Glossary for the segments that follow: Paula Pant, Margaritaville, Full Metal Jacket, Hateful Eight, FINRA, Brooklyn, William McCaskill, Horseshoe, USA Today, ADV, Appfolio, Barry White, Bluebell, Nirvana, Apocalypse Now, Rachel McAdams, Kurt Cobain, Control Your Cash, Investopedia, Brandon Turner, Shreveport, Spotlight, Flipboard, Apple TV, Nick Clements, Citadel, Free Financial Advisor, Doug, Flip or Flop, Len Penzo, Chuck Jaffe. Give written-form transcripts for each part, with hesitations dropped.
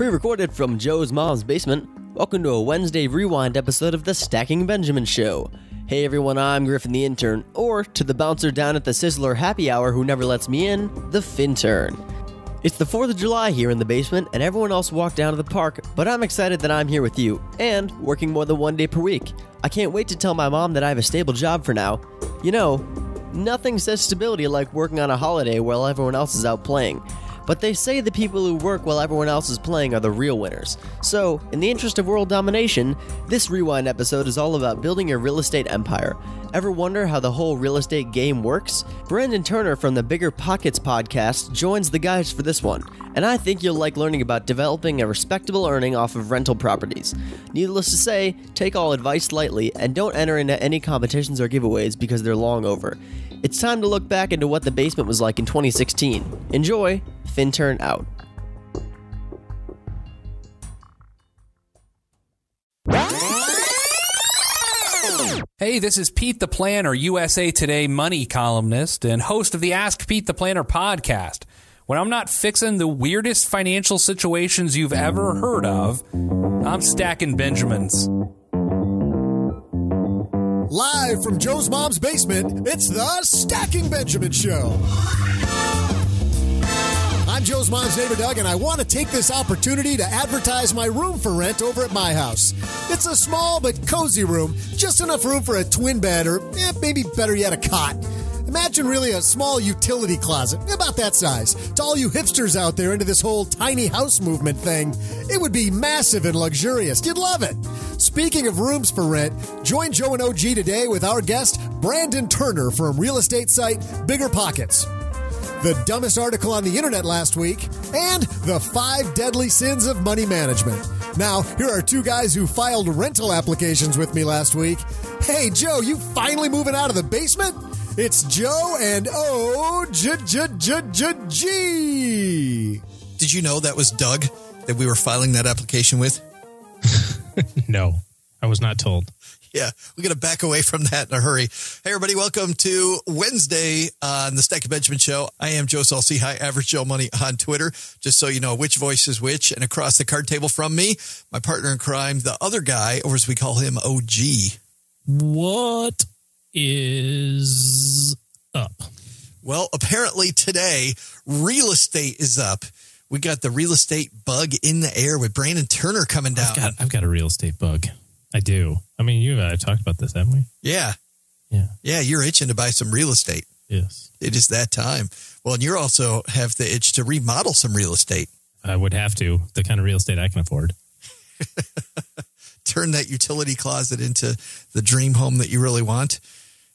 pre-recorded from Joe's mom's basement. Welcome to a Wednesday Rewind episode of the Stacking Benjamins Show. Hey everyone, I'm Griffin the Intern, or to the bouncer down at the Sizzler Happy Hour who never lets me in, the Fintern. It's the 4th of July here in the basement, and everyone else walked down to the park, but I'm excited that I'm here with you, and working more than one day per week. I can't wait to tell my mom that I have a stable job for now. You know, nothing says stability like working on a holiday while everyone else is out playing. But they say the people who work while everyone else is playing are the real winners. So, in the interest of world domination, this Rewind episode is all about building your real estate empire. Ever wonder how the whole real estate game works? Brandon Turner from the Bigger Pockets podcast joins the guys for this one, and I think you'll like learning about developing a respectable earning off of rental properties. Needless to say, take all advice lightly and don't enter into any competitions or giveaways because they're long over. It's time to look back into what the basement was like in 2016. Enjoy! FinTurn out. Hey, this is Pete the Planner, USA Today money columnist and host of the Ask Pete the Planner podcast. When I'm not fixing the weirdest financial situations you've ever heard of, I'm stacking Benjamins. Live from Joe's mom's basement, it's the Stacking Benjamin Show. I'm Joe's mom's neighbor, Doug, and I want to take this opportunity to advertise my room for rent over at my house. It's a small but cozy room, just enough room for a twin bed or maybe better yet, a cot. Imagine really a small utility closet, about that size. To all you hipsters out there into this whole tiny house movement thing, it would be massive and luxurious. You'd love it. Speaking of rooms for rent, join Joe and OG today with our guest, Brandon Turner from real estate site Bigger Pockets, the dumbest article on the internet last week, and the 5 deadly sins of money management. Now, here are two guys who filed rental applications with me last week. Hey, Joe, you finally moving out of the basement? It's Joe and O-G-G-G-G-G. Did you know that was Doug that we were filing that application with? No, I was not told. Yeah, we're going to back away from that in a hurry. Hey, everybody, welcome to Wednesday on the Stack of Benjamin Show. I am Joe Salci. Hi, Average Joe Money on Twitter. Just so you know which voice is which. And across the card table from me, my partner in crime, the other guy, or as we call him, OG. What is up? Well, apparently today, real estate is up. We got the real estate bug in the air with Brandon Turner coming down. I've got a real estate bug. I do. I mean, you and I talked about this, haven't we? Yeah. Yeah. Yeah, you're itching to buy some real estate. Yes. It is that time. Well, and you also have the itch to remodel some real estate. I would have to. The kind of real estate I can afford. Turn that utility closet into the dream home that you really want.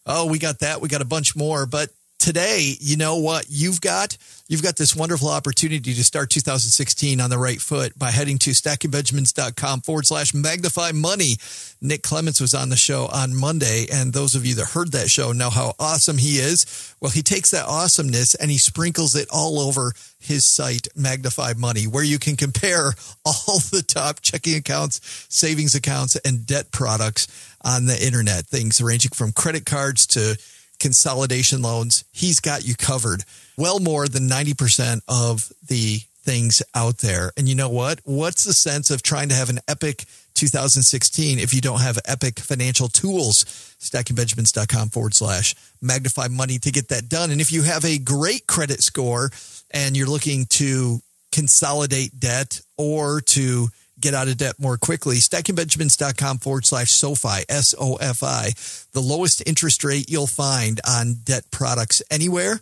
Oh, we got that. We got a bunch more. But today, you know what you've got? You've got this wonderful opportunity to start 2016 on the right foot by heading to stackingbenjamins.com/magnify money. Nick Clements was on the show on Monday, and those of you that heard that show know how awesome he is. Well, he takes that awesomeness and he sprinkles it all over his site, Magnify Money, where you can compare all the top checking accounts, savings accounts, and debt products on the internet. Things ranging from credit cards to consolidation loans. He's got you covered. Well, more than 90% of the things out there. And you know what? What's the sense of trying to have an epic 2016 if you don't have epic financial tools? StackingBenjamins.com/magnify money to get that done. And if you have a great credit score and you're looking to consolidate debt or to get out of debt more quickly, stackingbenjamins.com/SoFi, S-O-F-I, the lowest interest rate you'll find on debt products anywhere.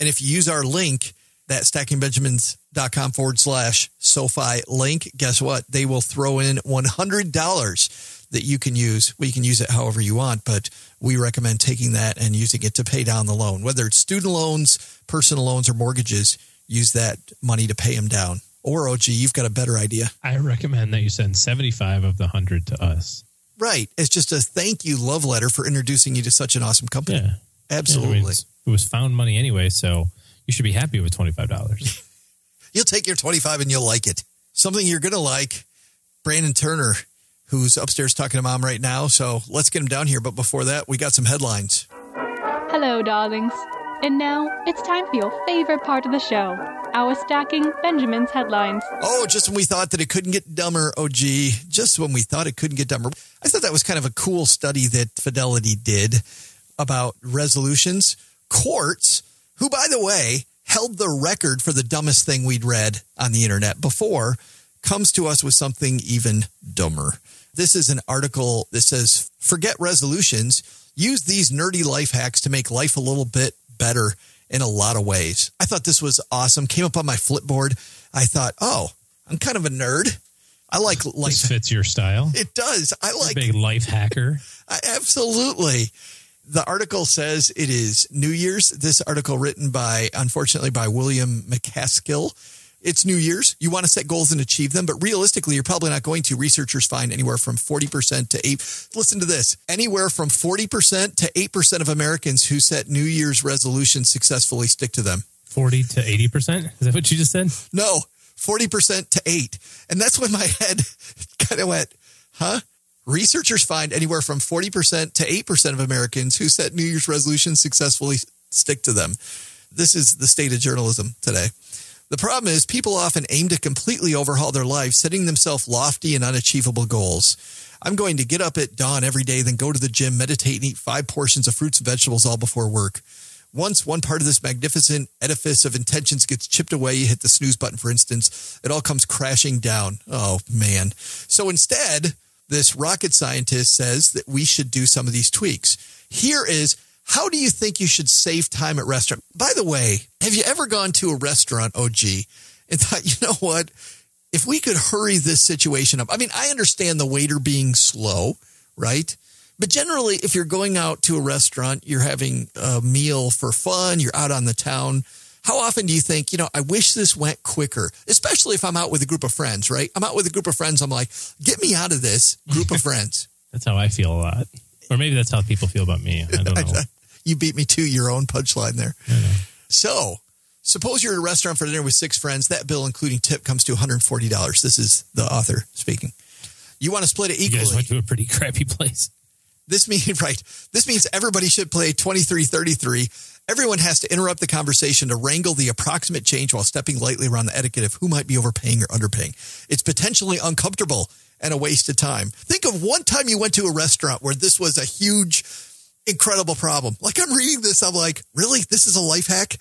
And if you use our link, that stackingbenjamins.com/SoFi link, guess what? They will throw in $100 that you can use. Well, you can use it however you want, but we recommend taking that and using it to pay down the loan. Whether it's student loans, personal loans, or mortgages, use that money to pay them down. Or, OG, you've got a better idea. I recommend that you send 75 of the 100 to us. Right. It's just a thank you love letter for introducing you to such an awesome company. Yeah. Absolutely. Yeah, I mean, it was found money anyway, so you should be happy with $25. You'll take your 25 and you'll like it. Something you're going to like. Brandon Turner, who's upstairs talking to mom right now. So let's get him down here. But before that, we got some headlines. Hello, darlings. And now, it's time for your favorite part of the show, our Stacking Benjamins headlines. Oh, just when we thought that it couldn't get dumber, OG. Just when we thought it couldn't get dumber. I thought that was kind of a cool study that Fidelity did about resolutions. Quartz, who, by the way, held the record for the dumbest thing we'd read on the internet before, comes to us with something even dumber. This is an article that says, forget resolutions. Use these nerdy life hacks to make life a little bit better in a lot of ways. I thought this was awesome. Came up on my Flipboard. I thought, oh, I'm kind of a nerd. I like life. This fits your style. It does. I like a big life hacker. Absolutely. The article says it is New Year's. This article written by, unfortunately, by William McCaskill. It's New Year's. You want to set goals and achieve them, but realistically, you're probably not going to. Researchers find anywhere from 40% to 8%. Listen to this. Anywhere from 40% to 8% of Americans who set New Year's resolutions successfully stick to them. 40 to 80%? Is that what you just said? No, 40% to 8. And that's when my head kind of went, huh? Researchers find anywhere from 40% to 8% of Americans who set New Year's resolutions successfully stick to them. This is the state of journalism today. The problem is people often aim to completely overhaul their lives, setting themselves lofty and unachievable goals. I'm going to get up at dawn every day, then go to the gym, meditate, and eat 5 portions of fruits and vegetables all before work. Once one part of this magnificent edifice of intentions gets chipped away, you hit the snooze button, for instance, it all comes crashing down. Oh, man. So instead, this rocket scientist says that we should do some of these tweaks. Here is... how do you think you should save time at restaurant? By the way, have you ever gone to a restaurant, OG, and thought, you know what? If we could hurry this situation up. I mean, I understand the waiter being slow, right? But generally, if you're going out to a restaurant, you're having a meal for fun, you're out on the town. How often do you think, you know, I wish this went quicker, especially if I'm out with a group of friends, right? I'm out with a group of friends. I'm like, get me out of this group of friends. That's how I feel a lot. Or maybe that's how people feel about me. I don't know. You beat me to your own punchline there. So suppose you're at a restaurant for dinner with 6 friends. That bill, including tip, comes to $140. This is the author speaking. You want to split it equally. You guys went to a pretty crappy place. This means, right, this means everybody should play 23-33. Everyone has to interrupt the conversation to wrangle the approximate change while stepping lightly around the etiquette of who might be overpaying or underpaying. It's potentially uncomfortable and a waste of time. Think of one time you went to a restaurant where this was a huge... incredible problem. Like, I'm reading this, I'm like, really? This is a life hack?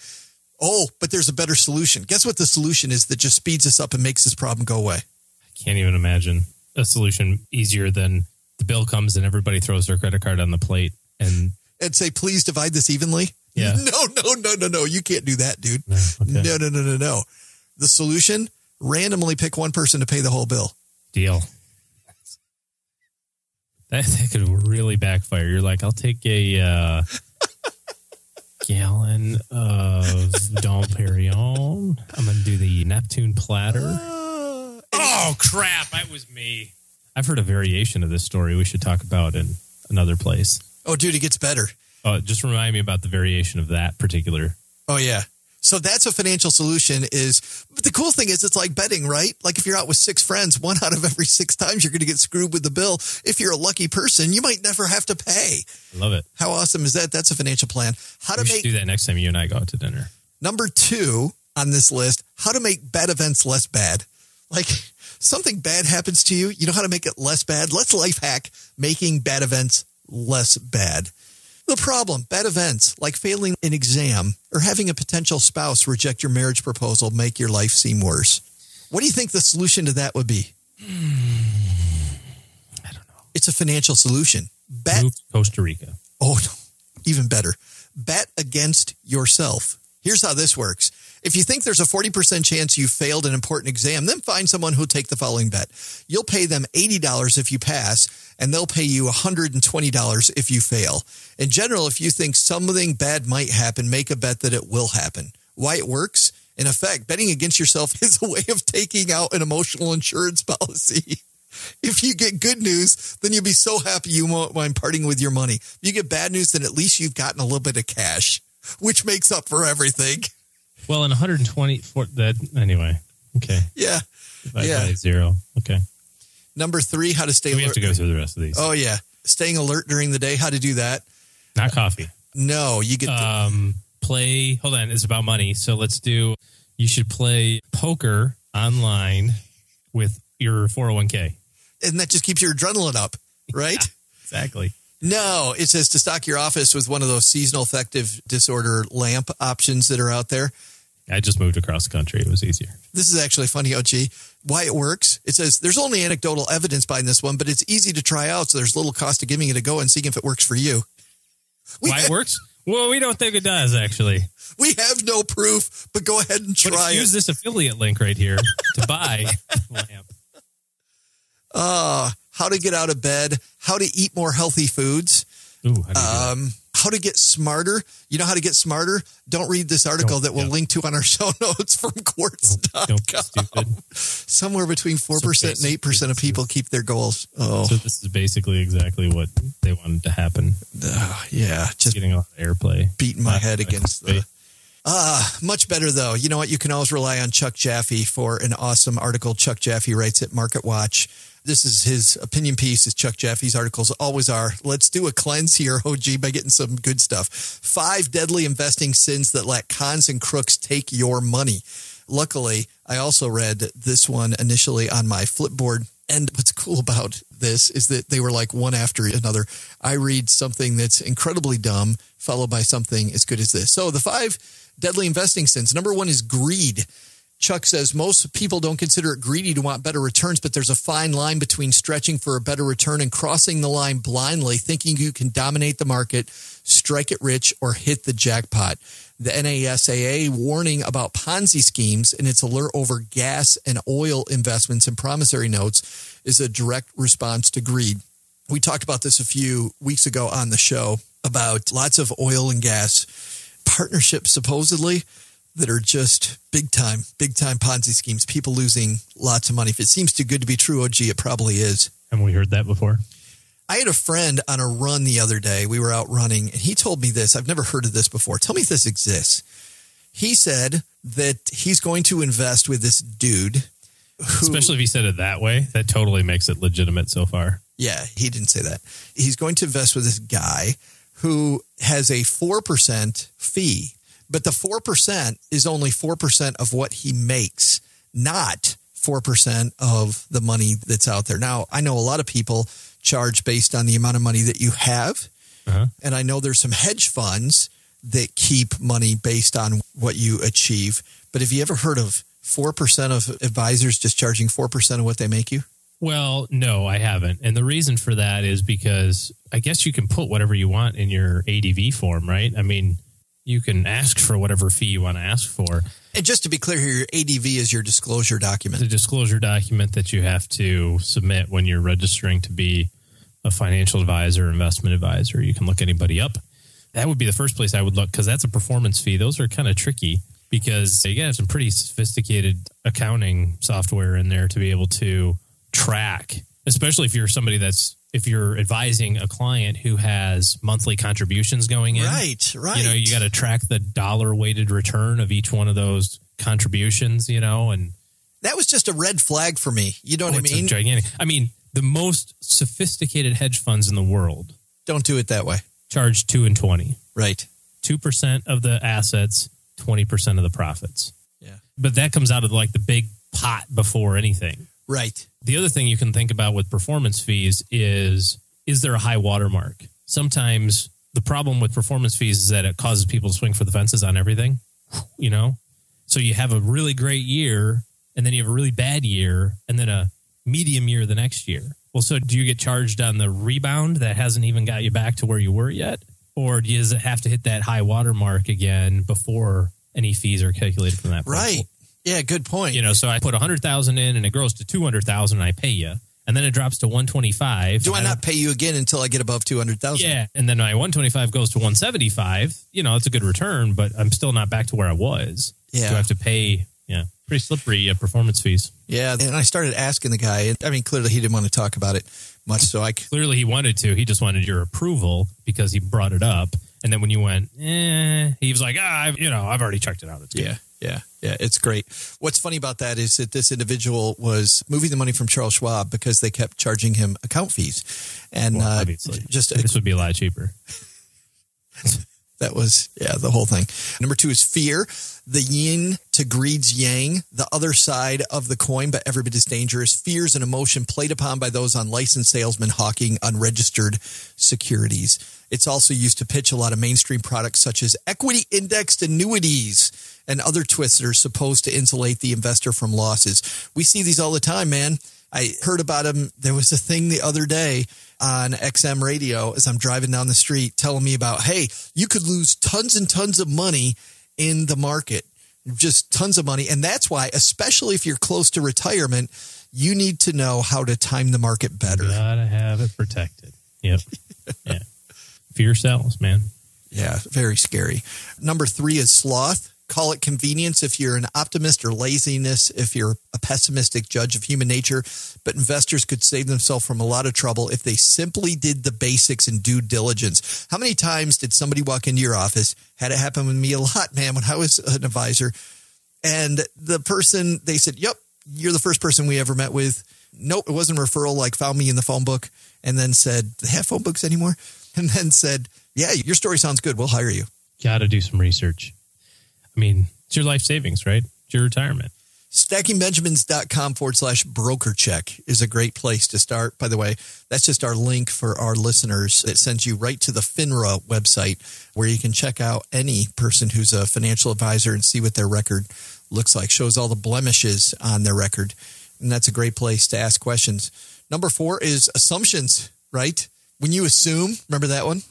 Oh, but there's a better solution. Guess what the solution is that just speeds us up and makes this problem go away? I can't even imagine a solution easier than the bill comes and everybody throws their credit card on the plate and say, please divide this evenly. Yeah. No. You can't do that, dude. No, okay. No. The solution, randomly pick one person to pay the whole bill. Deal. That could really backfire. You're like, I'll take a gallon of Dom Perignon. I'm going to do the Neptune platter. Oh, crap. That was me. I've heard a variation of this story we should talk about in another place. Oh, dude, it gets better. Oh, just remind me about the variation of that particular. Oh, yeah. So that's a financial solution is, but the cool thing is it's like betting, right? Like if you're out with 6 friends, 1 out of every 6 times you're going to get screwed with the bill. If you're a lucky person, you might never have to pay. I love it. How awesome is that? That's a financial plan. We should do that next time you and I go out to dinner. Number 2 on this list, how to make bad events less bad. Like something bad happens to you. You know how to make it less bad. Let's life hack making bad events less bad. The problem, bad events like failing an exam or having a potential spouse reject your marriage proposal make your life seem worse. What do you think the solution to that would be? I don't know. It's a financial solution. Move to Costa Rica. Oh, no. Even better. Bet against yourself. Here's how this works. If you think there's a 40% chance you failed an important exam, then find someone who'll take the following bet. You'll pay them $80 if you pass, and they'll pay you $120 if you fail. In general, if you think something bad might happen, make a bet that it will happen. Why it works? In effect, betting against yourself is a way of taking out an emotional insurance policy. If you get good news, then you'll be so happy you won't mind parting with your money. If you get bad news, then at least you've gotten a little bit of cash, which makes up for everything. Well, in 120 for that anyway. Okay. Yeah. By 0. Okay. Number 3, how to stay alert. We have to go through the rest of these. Oh yeah. Staying alert during the day, how to do that. Not coffee. No, you get play. Hold on. It's about money. So let's do, you should play poker online with your 401k. And that just keeps your adrenaline up, right? Yeah, exactly. No, it says to stock your office with one of those seasonal affective disorder lamp options that are out there. I just moved across the country. It was easier. This is actually funny, OG, why it works. It says there's only anecdotal evidence behind this one, but it's easy to try out. So there's little cost to giving it a go and seeing if it works for you. Why it works? Well, we don't think it does, actually. We have no proof, but go ahead and try it. Use this affiliate link right here to buy the lamp. How to get out of bed, how to eat more healthy foods, how to get smarter. You know how to get smarter? Don't read this article that we'll link to on our show notes from Quartz.com. Somewhere between 4% and 8% of people keep their goals. Oh, so this is basically exactly what they wanted to happen. Yeah. Just getting off airplay. Beating my head against the... much better, though. You know what? You can always rely on Chuck Jaffe for an awesome article. Chuck Jaffe writes at Market Watch. This is his opinion piece, as Chuck Jaffe's articles always are. Let's do a cleanse here, OG, by getting some good stuff. 5 deadly investing sins that let cons and crooks take your money. Luckily, I also read this one initially on my Flipboard. And what's cool about this is that they were like one after another. I read something that's incredibly dumb, followed by something as good as this. So the 5 deadly investing sins. Number 1 is greed. Chuck says most people don't consider it greedy to want better returns, but there's a fine line between stretching for a better return and crossing the line blindly, thinking you can dominate the market, strike it rich, or hit the jackpot. The NASAA warning about Ponzi schemes and its alert over gas and oil investments and promissory notes is a direct response to greed. We talked about this a few weeks ago on the show about lots of oil and gas partnerships, supposedly, that are just big time Ponzi schemes, people losing lots of money. If it seems too good to be true, OG, it probably is. Haven't we heard that before? I had a friend on a run the other day. We were out running and he told me this. I've never heard of this before. Tell me if this exists. He said that he's going to invest with this dude. Especially if he said it that way. That totally makes it legitimate so far. Yeah, he didn't say that. He's going to invest with this guy who has a 4% fee. But the 4% is only 4% of what he makes, not 4% of the money that's out there. Now, I know a lot of people charge based on the amount of money that you have. And I know there's some hedge funds that keep money based on what you achieve. But have you ever heard of 4% of advisors just charging 4% of what they make you? Well, no, I haven't. And the reason for that is because I guess you can put whatever you want in your ADV form, right? I mean... you can ask for whatever fee you want to ask for. And just to be clear here, your ADV is your disclosure document. It's a disclosure document that you have to submit when you're registering to be a financial advisor, investment advisor. You can look anybody up. That would be the first place I would look because that's a performance fee. Those are kind of tricky because you got to have some pretty sophisticated accounting software in there to be able to track, especially if you're somebody that's... if you're advising a client who has monthly contributions going in, right. You know, you got to track the dollar weighted return of each one of those contributions, you know, and that was just a red flag for me. You know what I mean? Gigantic. I mean, the most sophisticated hedge funds in the world don't do it that way. Charge 2 and 20, right? 2% of the assets, 20% of the profits. Yeah. But that comes out of like the big pot before anything. Right. The other thing you can think about with performance fees is there a high watermark? Sometimes the problem with performance fees is that it causes people to swing for the fences on everything, you know? So you have a really great year and then you have a really bad year and then a medium year the next year. Well, so do you get charged on the rebound that hasn't even got you back to where you were yet? Or does it have to hit that high watermark again before any fees are calculated from that point? Right. Yeah, good point. You know, so I put 100,000 in and it grows to 200,000 and I pay you. And then it drops to 125. Do I not pay you again until I get above 200,000? Yeah. And then my 125 goes to 175. You know, it's a good return, but I'm still not back to where I was. Yeah. So I have to pay, yeah, pretty slippery performance fees. Yeah. And I started asking the guy. And I mean, clearly he didn't want to talk about it much. So clearly he wanted to. He just wanted your approval because he brought it up. And then when you went, he was like, I've already checked it out. It's good. Yeah. Yeah, it's great. What's funny about that is that this individual was moving the money from Charles Schwab because they kept charging him account fees. And obviously, this would be a lot cheaper. That was, yeah, the whole thing. Number two is fear, the yin to greed's yang, the other side of the coin, but every bit as dangerous. Fears and emotion played upon by those unlicensed salesmen hawking unregistered securities. It's also used to pitch a lot of mainstream products such as equity indexed annuities and other twists that are supposed to insulate the investor from losses. We see these all the time, man. I heard about them. There was a thing the other day on XM radio as I'm driving down the street telling me about, hey, you could lose tons and tons of money in the market, just tons of money. And that's why, especially if you're close to retirement, you need to know how to time the market better. Gotta have it protected. Yep. Yeah. Fear sells, man. Yeah. Very scary. Number three is sloth. Call it convenience if you're an optimist, or laziness if you're a pessimistic judge of human nature. But investors could save themselves from a lot of trouble if they simply did the basics and due diligence. How many times did somebody walk into your office? Had it happen with me a lot, man, when I was an advisor. And the person, they said, yep, you're the first person we ever met with. Nope, it wasn't a referral, like found me in the phone book, and then said, they have phone books anymore? And then said, yeah, your story sounds good. We'll hire you. Got to do some research. I mean, it's your life savings, right? It's your retirement. StackingBenjamins.com/brokercheck is a great place to start. By the way, that's just our link for our listeners. It sends you right to the FINRA website where you can check out any person who's a financial advisor and see what their record looks like. Shows all the blemishes on their record. And that's a great place to ask questions. Number four is assumptions, right? When you assume, remember that one?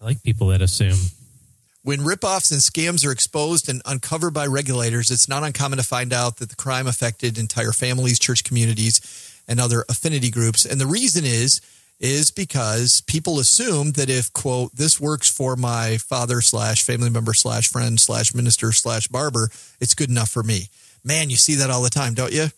I like people that assume. When ripoffs and scams are exposed and uncovered by regulators, it's not uncommon to find out that the crime affected entire families, church communities, and other affinity groups. And the reason is because people assume that if, quote, this works for my father / family member / friend / minister / barber, it's good enough for me. Man, you see that all the time, don't you?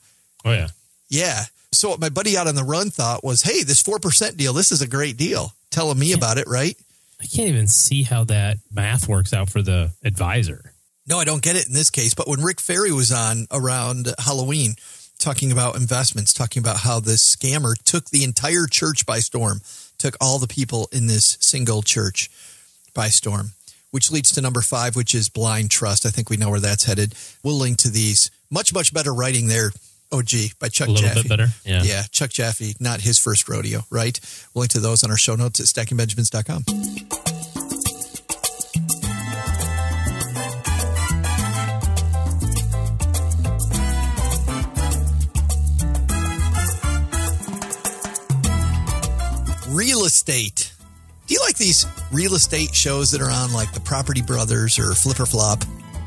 Oh, yeah. Yeah. So what my buddy out on the run thought was, hey, this 4% deal, this is a great deal. Telling me about it, right? I can't even see how that math works out for the advisor. No, I don't get it in this case. But when Rick Ferry was on around Halloween talking about investments, talking about how this scammer took the entire church by storm, took all the people in this single church by storm, which leads to number five, which is blind trust. I think we know where that's headed. We'll link to these. Much, much better writing there. OG by Chuck Jaffe. A little bit better. Yeah. Yeah. Chuck Jaffe, not his first rodeo, right? We'll link to those on our show notes at stackingbenjamins.com. Real estate. Do you like these real estate shows that are on, like the Property Brothers or Flip or Flop?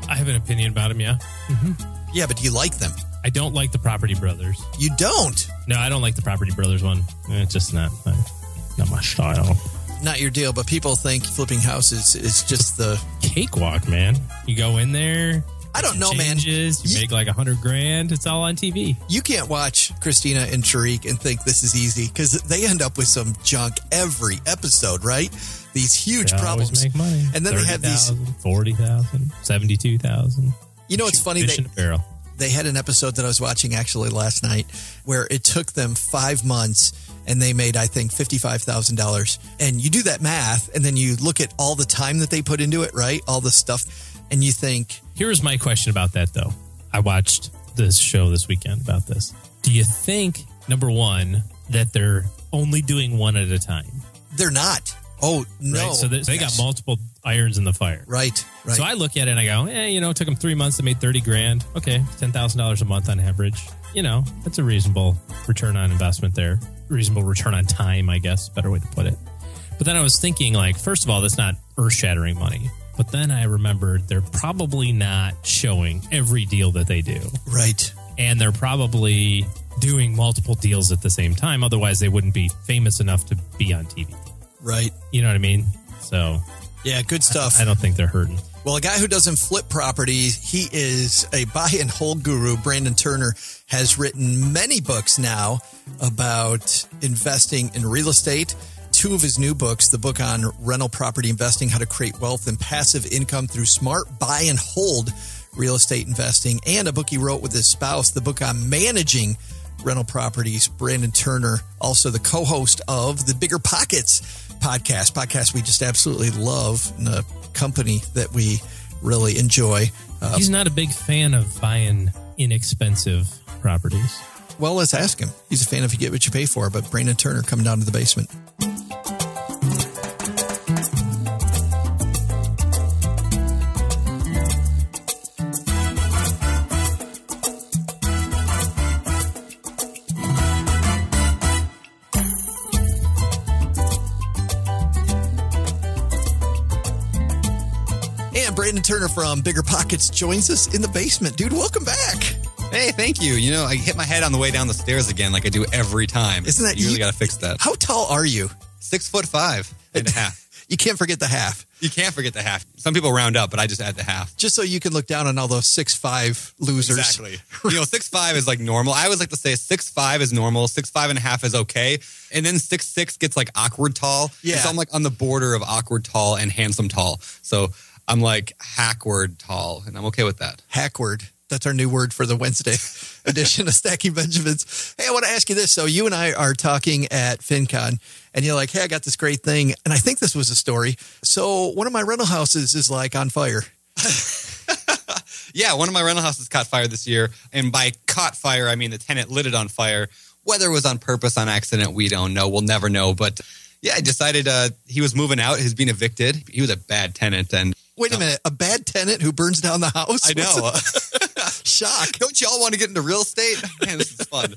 I have an opinion about them, yeah. Mm-hmm. Yeah, but do you like them? I don't like the Property Brothers. You don't? No, I don't like the Property Brothers one. It's just not my style. Not your deal, but people think flipping houses is just the... cakewalk, man. You go in there... I don't know, changes, man. You make like $100 grand. It's all on TV. You can't watch Christina and Tariq and think this is easy because they end up with some junk every episode, right? These huge problems. Make money. And then 30, they have 000, these... 40,000, 72,000. You know, it's funny. Fish in a barrel. They had an episode that I was watching actually last night where it took them 5 months and they made, I think, $55,000. And you do that math and then you look at all the time that they put into it, right? All the stuff. And you think... Here's my question about that, though. I watched this show this weekend about this. Do you think, number one, that they're only doing one at a time? They're not. Oh, no. Right? So they got multiple irons in the fire. Right, right. So I look at it and I go, eh, you know, it took them 3 months to make 30 grand. Okay, $10,000 a month on average. You know, that's a reasonable return on investment there. Reasonable return on time, I guess. Better way to put it. But then I was thinking, like, first of all, that's not earth-shattering money. But then I remembered they're probably not showing every deal that they do. Right. And they're probably doing multiple deals at the same time. Otherwise, they wouldn't be famous enough to be on TV. Right. You know what I mean? So... yeah, good stuff. I don't think they're hurting. Well, a guy who doesn't flip properties, he is a buy and hold guru. Brandon Turner has written many books now about investing in real estate. Two of his new books, the book on rental property investing, how to create wealth and passive income through smart buy and hold real estate investing, and a book he wrote with his spouse, the book on managing rental properties. Brandon Turner, also the co-host of the Bigger Pockets podcast we just absolutely love, and a company that we really enjoy. He's not a big fan of buying inexpensive properties. Well, let's ask him. He's a fan of you get what you pay for, but Brandon Turner coming down to the basement. Brandon Turner from Bigger Pockets joins us in the basement. Dude, welcome back. Hey, thank you. You know, I hit my head on the way down the stairs again like I do every time. Isn't that you really got to fix that. How tall are you? 6'5" and a half. You can't forget the half. You can't forget the half. Some people round up, but I just add the half. Just so you can look down on all those 6'5" losers. Exactly. You know, 6'5" is like normal. I always like to say 6'5" is normal. 6'5" and a half is okay. And then 6'6" gets like awkward tall. Yeah. So I'm like on the border of awkward tall and handsome tall. So I'm like hackward tall, and I'm okay with that. Hackward. That's our new word for the Wednesday edition of Stacking Benjamins. Hey, I want to ask you this. So you and I are talking at FinCon, and you're like, hey, I got this great thing. And I think this was a story. So one of my rental houses is like on fire. Yeah, one of my rental houses caught fire this year. And by caught fire, I mean the tenant lit it on fire. Whether it was on purpose, on accident, we don't know. We'll never know. But yeah, I decided he was moving out. He's being evicted. He was a bad tenant, and wait a minute, a bad tenant who burns down the house? I know. Shock. Don't you all want to get into real estate? Man, this is fun.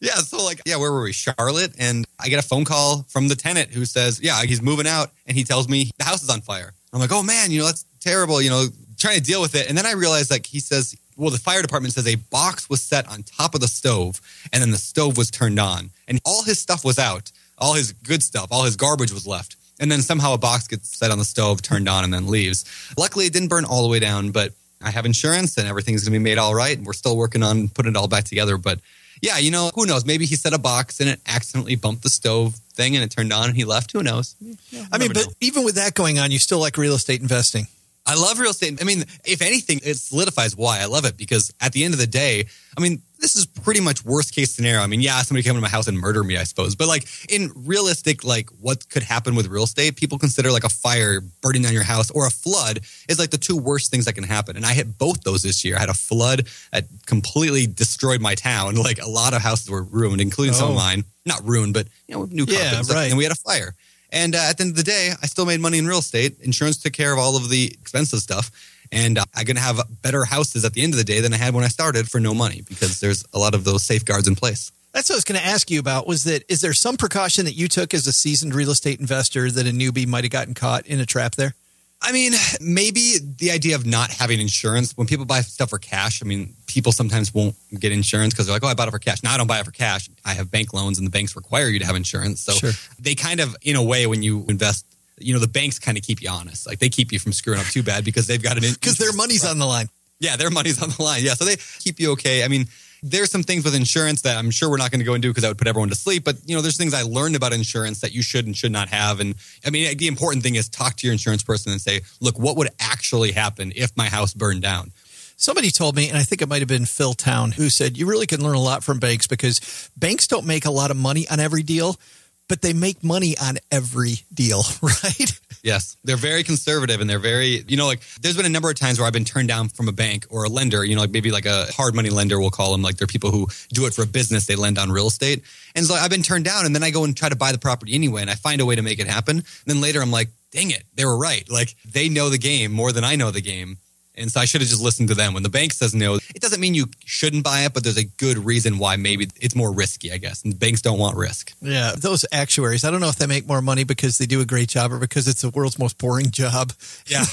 Yeah, so like, yeah, where were we? Charlotte. And I get a phone call from the tenant who says, yeah, he's moving out. And he tells me the house is on fire. I'm like, oh man, you know, that's terrible, you know, trying to deal with it. And then I realized like he says, well, the fire department says a box was set on top of the stove and then the stove was turned on. And all his stuff was out, all his good stuff, all his garbage was left. And then somehow a box gets set on the stove, turned on, and then leaves. Luckily, it didn't burn all the way down, but I have insurance and everything's going to be made all right. And we're still working on putting it all back together. But yeah, you know, who knows? Maybe he set a box and it accidentally bumped the stove thing and it turned on and he left. Who knows? Yeah, I mean, but even with that going on, you still like real estate investing. I love real estate. I mean, if anything, it solidifies why I love it, because at the end of the day, I mean, this is pretty much worst case scenario. I mean, yeah, somebody came into my house and murdered me, I suppose. But like in realistic, like what could happen with real estate, people consider like a fire burning down your house or a flood is like the two worst things that can happen. And I hit both those this year. I had a flood that completely destroyed my town. Like a lot of houses were ruined, including some of mine. Not ruined, but you know, new carpets. Yeah, right. And we had a fire. And at the end of the day, I still made money in real estate. Insurance took care of all of the expensive stuff. And I'm going to have better houses at the end of the day than I had when I started for no money, because there's a lot of those safeguards in place. That's what I was going to ask you about, was that is there some precaution that you took as a seasoned real estate investor that a newbie might have gotten caught in a trap there? I mean, maybe the idea of not having insurance. When people buy stuff for cash, I mean, people sometimes won't get insurance because they're like, oh, I bought it for cash. No, I don't buy it for cash. I have bank loans and the banks require you to have insurance. So they kind of, in a way, when you invest, you know, the banks kind of keep you honest. Like they keep you from screwing up too bad because they've got an interest. Because their money's on the line. Yeah, their money's on the line. Yeah, so they keep you okay. I mean, there's some things with insurance that I'm sure we're not going to go into because that would put everyone to sleep. But, you know, there's things I learned about insurance that you should and should not have. And I mean, the important thing is talk to your insurance person and say, look, what would actually happen if my house burned down? Somebody told me, and I think it might have been Phil Town, who said, you really can learn a lot from banks because banks don't make a lot of money on every deal, but they make money on every deal, right? Yes. They're very conservative and they're very, you know, like there's been a number of times where I've been turned down from a bank or a lender, you know, like maybe like a hard money lender, we'll call them. Like they're people who do it for a business. They lend on real estate. And so I've been turned down and then I go and try to buy the property anyway and I find a way to make it happen. And then later I'm like, dang it, they were right. Like they know the game more than I know the game. And so I should have just listened to them. When the bank says no, it doesn't mean you shouldn't buy it, but there's a good reason why maybe it's more risky, I guess. And banks don't want risk. Yeah. Those actuaries, I don't know if they make more money because they do a great job or because it's the world's most boring job. Yeah.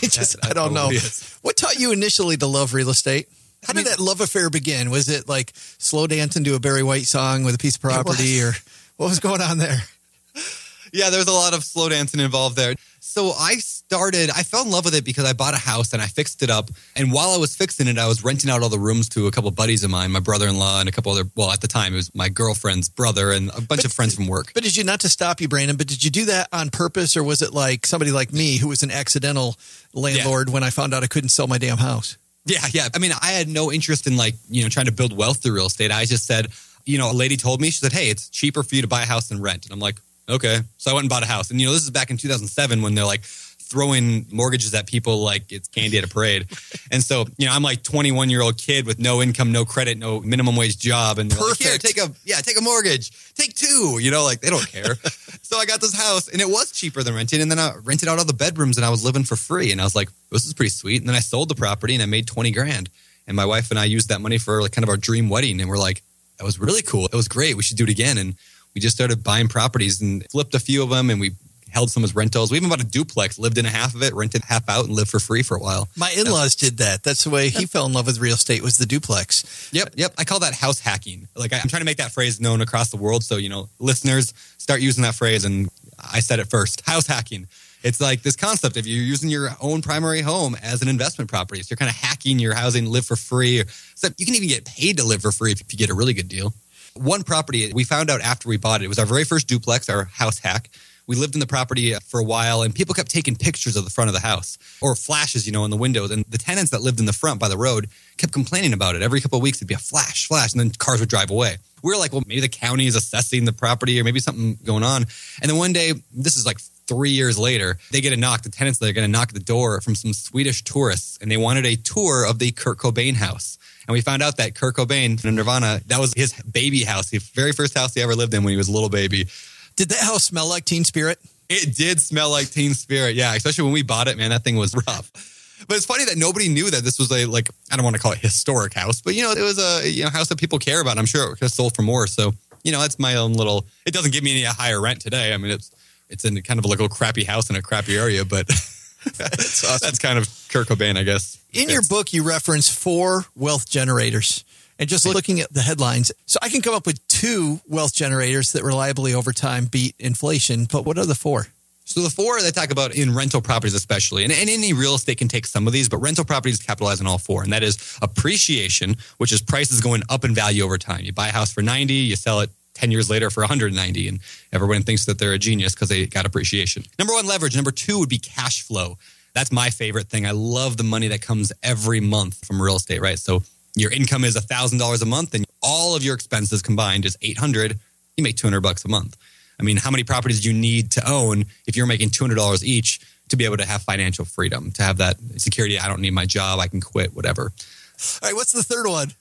I don't know. What taught you initially to love real estate? How did that love affair begin? Was it like slow dancing to a Barry White song with a piece of property or what was going on there? Yeah, there's a lot of slow dancing involved there. So I fell in love with it because I bought a house and I fixed it up. And while I was fixing it, I was renting out all the rooms to a couple of buddies of mine, my brother-in-law and a couple other, well, at the time, it was my girlfriend's brother and a bunch of friends from work. But did you, not to stop you, Brandon, but did you do that on purpose? Or was it like somebody like me who was an accidental landlord when I found out I couldn't sell my damn house? Yeah. I mean, I had no interest in like, you know, trying to build wealth through real estate. I just said, you know, a lady told me, she said, hey, it's cheaper for you to buy a house than rent. And I'm like, okay. So I went and bought a house. And, you know, this is back in 2007 when they're like, throwing mortgages at people like it's candy at a parade. And so, you know, I'm like 21-year-old kid with no income, no credit, no minimum wage job. And they're like, take a mortgage. Take two. You know, like they don't care. So I got this house and it was cheaper than renting. And then I rented out all the bedrooms and I was living for free. And I was like, this is pretty sweet. And then I sold the property and I made 20 grand. And my wife and I used that money for like kind of our dream wedding. And we're like, that was really cool. It was great. We should do it again. And we just started buying properties and flipped a few of them. And we held some as rentals. We even bought a duplex, lived in a half of it, rented half out, and lived for free for a while. My in-laws did that. That's the way he fell in love with real estate, was the duplex. Yep. I call that house hacking. Like I'm trying to make that phrase known across the world. So, you know, listeners, start using that phrase. And I said it first, house hacking. It's like this concept of you're using your own primary home as an investment property. So you're kind of hacking your housing, live for free. So you can even get paid to live for free if you get a really good deal. One property we found out after we bought it, it was our very first duplex, our house hack. We lived in the property for a while and people kept taking pictures of the front of the house or flashes, you know, in the windows. And the tenants that lived in the front by the road kept complaining about it. Every couple of weeks, it'd be a flash, and then cars would drive away. We were like, well, maybe the county is assessing the property or maybe something going on. And then one day, this is like 3 years later, they get a knock. The tenants, they're going to knock at the door from some Swedish tourists and they wanted a tour of the Kurt Cobain house. And we found out that Kurt Cobain from Nirvana, that was his baby house, the very first house he ever lived in when he was a little baby. Did that house smell like Teen Spirit? It did smell like Teen Spirit. Yeah, especially when we bought it, man, that thing was rough. But it's funny that nobody knew that this was a, like, I don't want to call it historic house, but, you know, it was a house that people care about. I'm sure it could have sold for more. So, you know, that's my own little, it doesn't give me any higher rent today. I mean, it's in kind of like a little crappy house in a crappy area, but that's awesome. That's kind of Kurt Cobain, I guess. In your book, you reference 4 wealth generators. And just looking at the headlines, so I can come up with 2 wealth generators that reliably over time beat inflation. But what are the 4? So the 4 they talk about in rental properties especially, and any real estate can take some of these, but rental properties capitalize on all 4. And that is appreciation, which is prices going up in value over time. You buy a house for 90, you sell it 10 years later for 190, and everyone thinks that they're a genius because they got appreciation. Number 1, leverage. Number 2 would be cash flow. That's my favorite thing. I love the money that comes every month from real estate, right? So your income is $1,000 a month and all of your expenses combined is $800. You make $200 a month. I mean, how many properties do you need to own if you're making $200 each to be able to have financial freedom, to have that security? I don't need my job. I can quit, whatever. All right. What's the 3rd one?